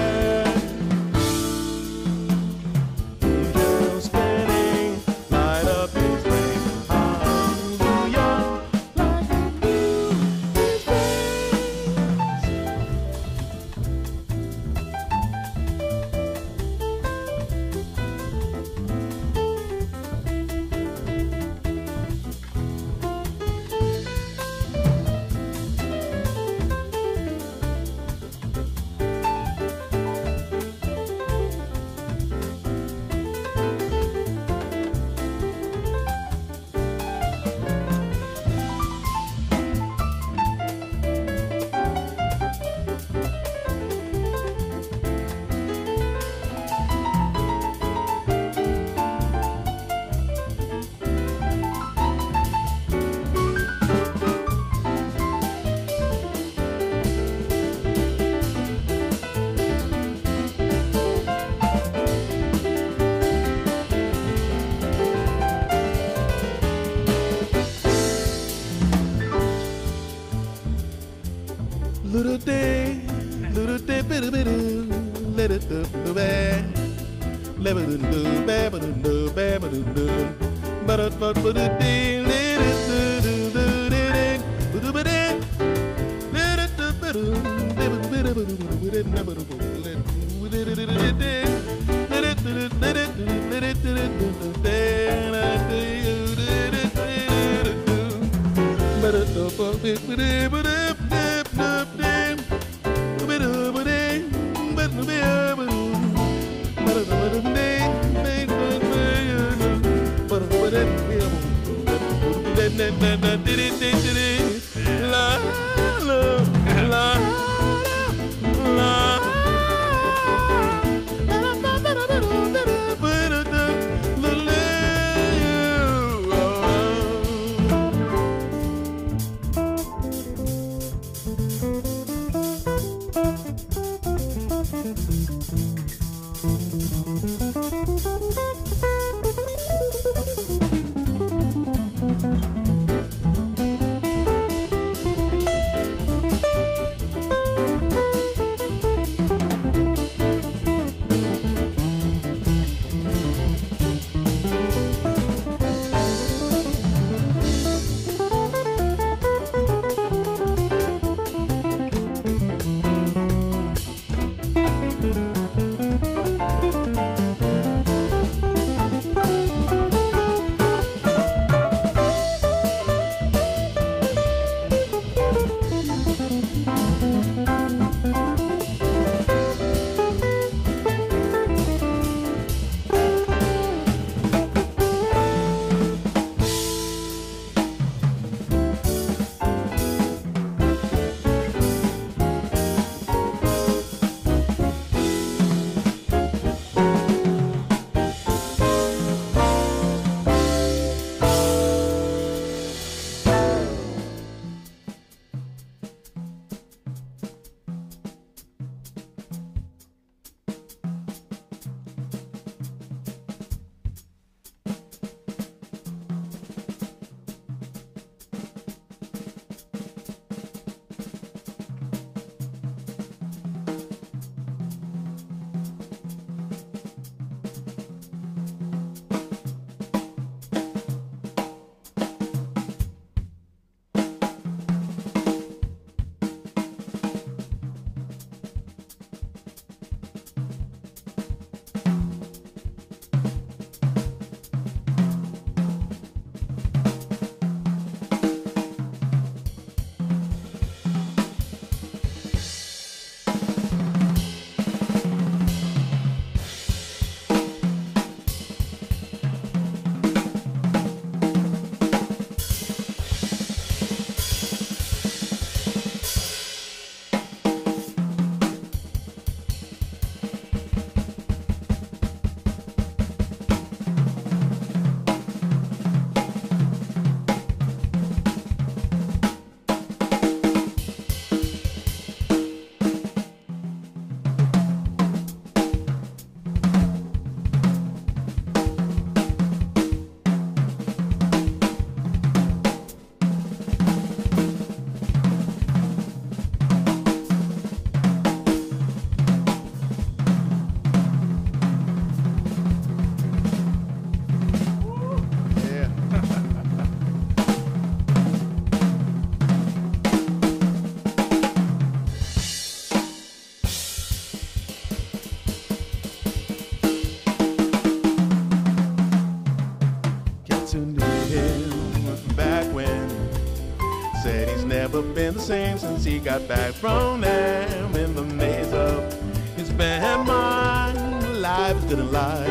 Been the same since he got back from them. In the maze of his bad mind, life didn't lie.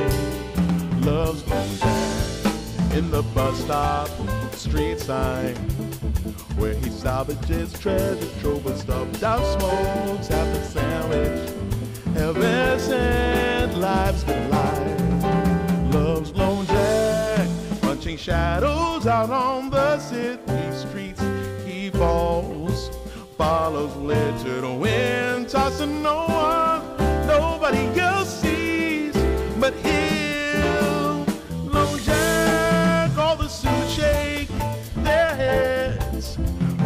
Love's going down in the bus stop, street sign, where he salvages treasure trove and stuffed out smokes after sandwich. Heaven sent, life's been lied. Love's Lone Jack, punching shadows out on the city streets. Falls, follows lead to the wind, tossing no one, nobody else sees but him. Lone Jack, all the suit shake their heads,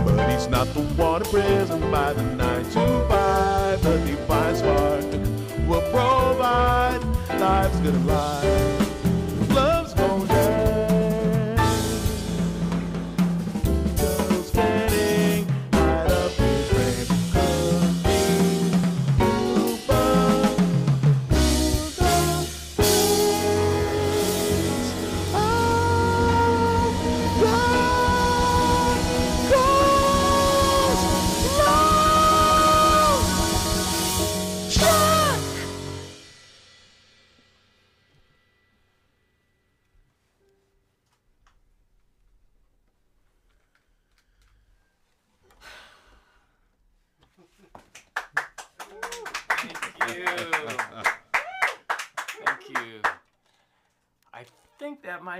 but he's not the one in prison by the 9 to 5. The divine spark will life's gonna lie. Love's gonna dance. Girls getting right up his grave. Could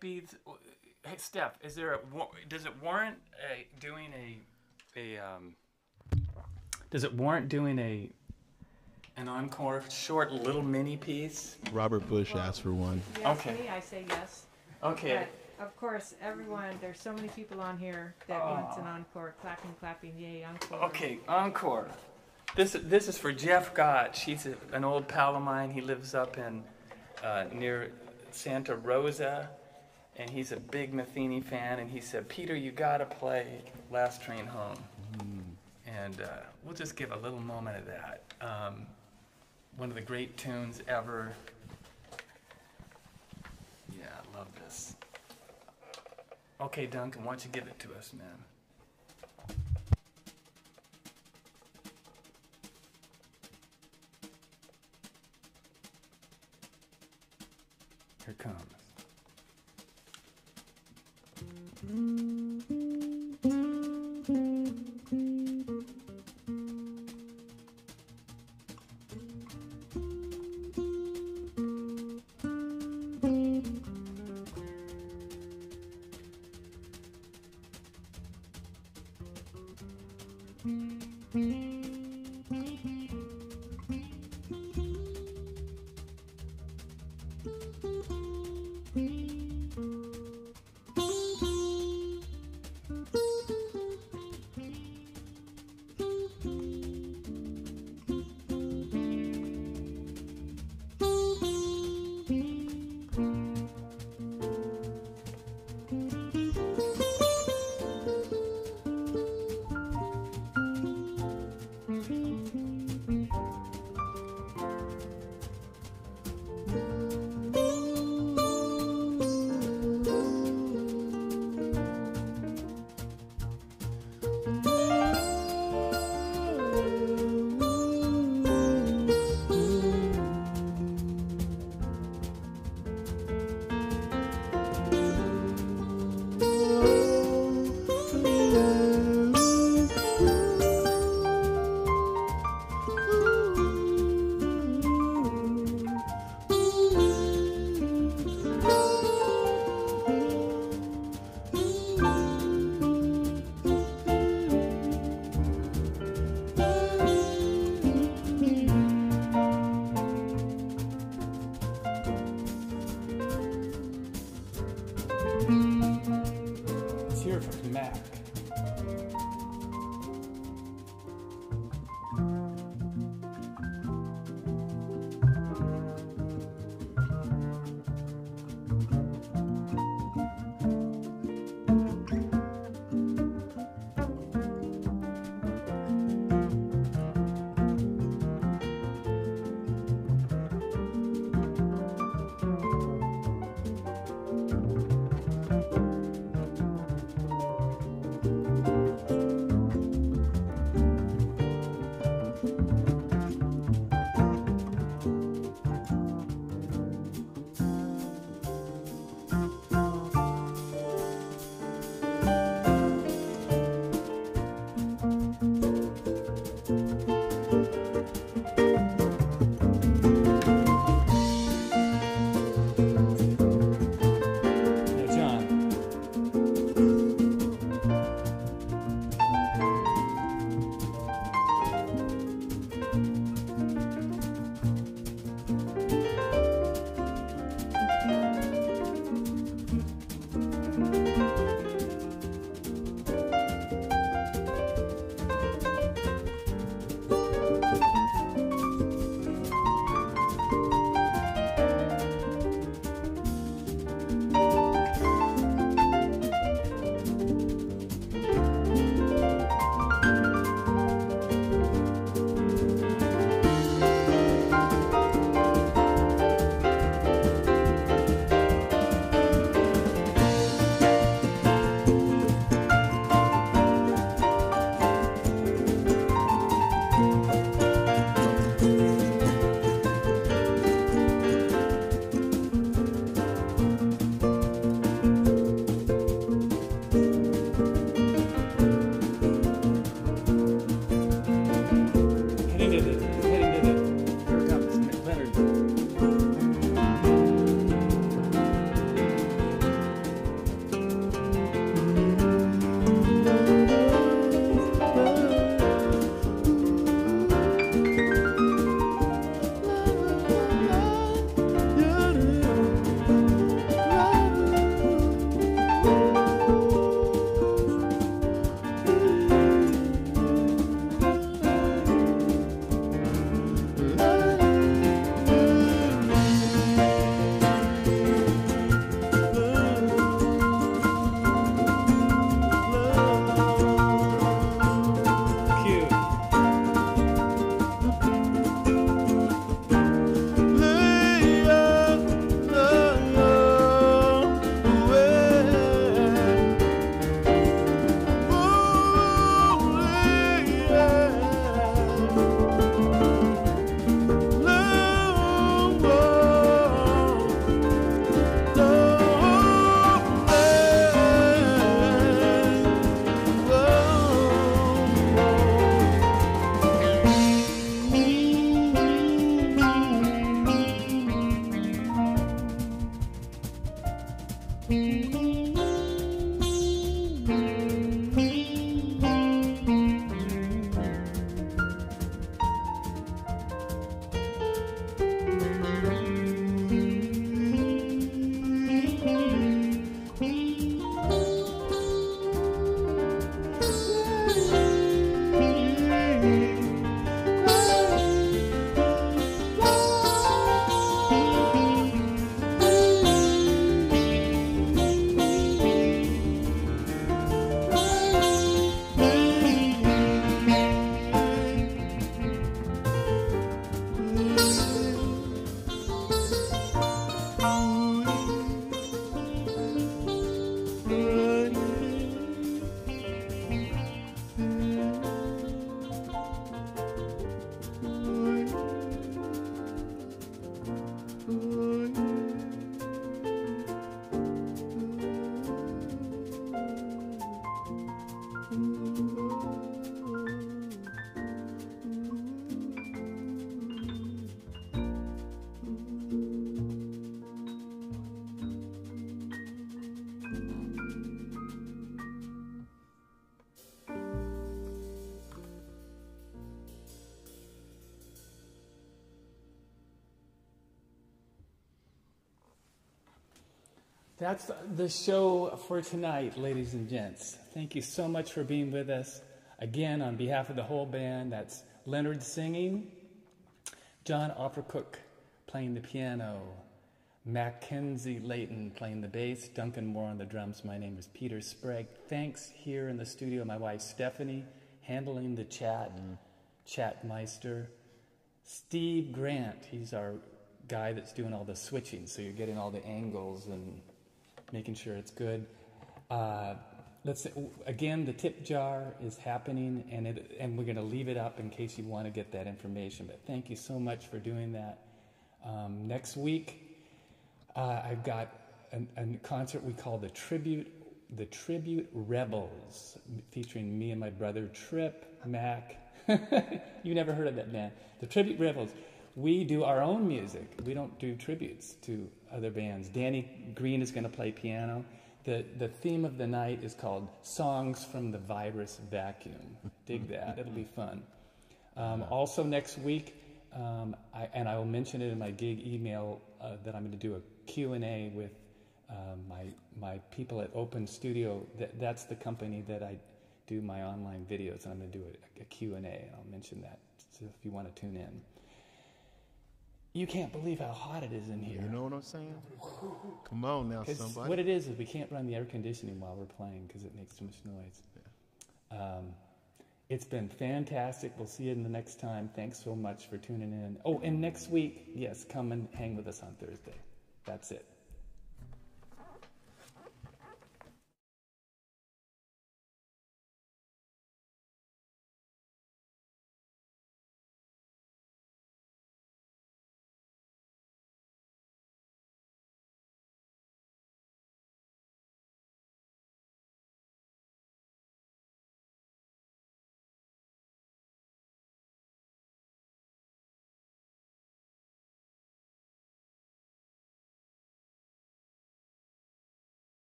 be Hey Steph, is there a does it warrant doing an encore short little mini piece? Robert Bush asked for one. Yes, okay. Me, I say yes. Okay. But of course, everyone. There's so many people on here that wants an encore. Clapping, clapping, yay, encore. Okay, encore. This is for Jeff Gotch. He's an old pal of mine. He lives up in near Santa Rosa, and he's a big Metheny fan, and he said, Peter, you gotta play Last Train Home. And we'll just give a little moment of that. One of the great tunes ever. Yeah, I love this. Okay, Duncan, why don't you give it to us, man? Here it comes. That's the show for tonight, ladies and gents. Thank you so much for being with us. Again, on behalf of the whole band, that's Leonard singing, John Opferkuch playing the piano, Mackenzie Layton playing the bass, Duncan Moore on the drums. My name is Peter Sprague. Thanks here in the studio, my wife Stephanie, handling the chat, Chatmeister. Steve Grant, he's our guy that's doing all the switching, so you're getting all the angles and making sure it's good. Again, the tip jar is happening, and we're going to leave it up in case you want to get that information. But thank you so much for doing that. Next week, I've got a concert we call the Tribute Rebels, featuring me and my brother Trip, Mac. You never heard of that band, the Tribute Rebels. We do our own music. We don't do tributes to other bands. Danny Green is going to play piano. The theme of the night is called Songs from the Virus Vacuum. Dig that. It'll be fun. Also next week, I will mention it in my gig email that I'm going to do a Q&A with my people at Open Studio. That's the company that I do my online videos, and I'm going to do a Q&A, and I'll mention that so if you want to tune in. You can't believe how hot it is in here. You know what I'm saying? Come on now, somebody. What it is we can't run the air conditioning while we're playing because it makes too much noise. Yeah. It's been fantastic. We'll see you in the next time. Thanks so much for tuning in. Oh, and next week, yes, come and hang with us on Thursday. That's it.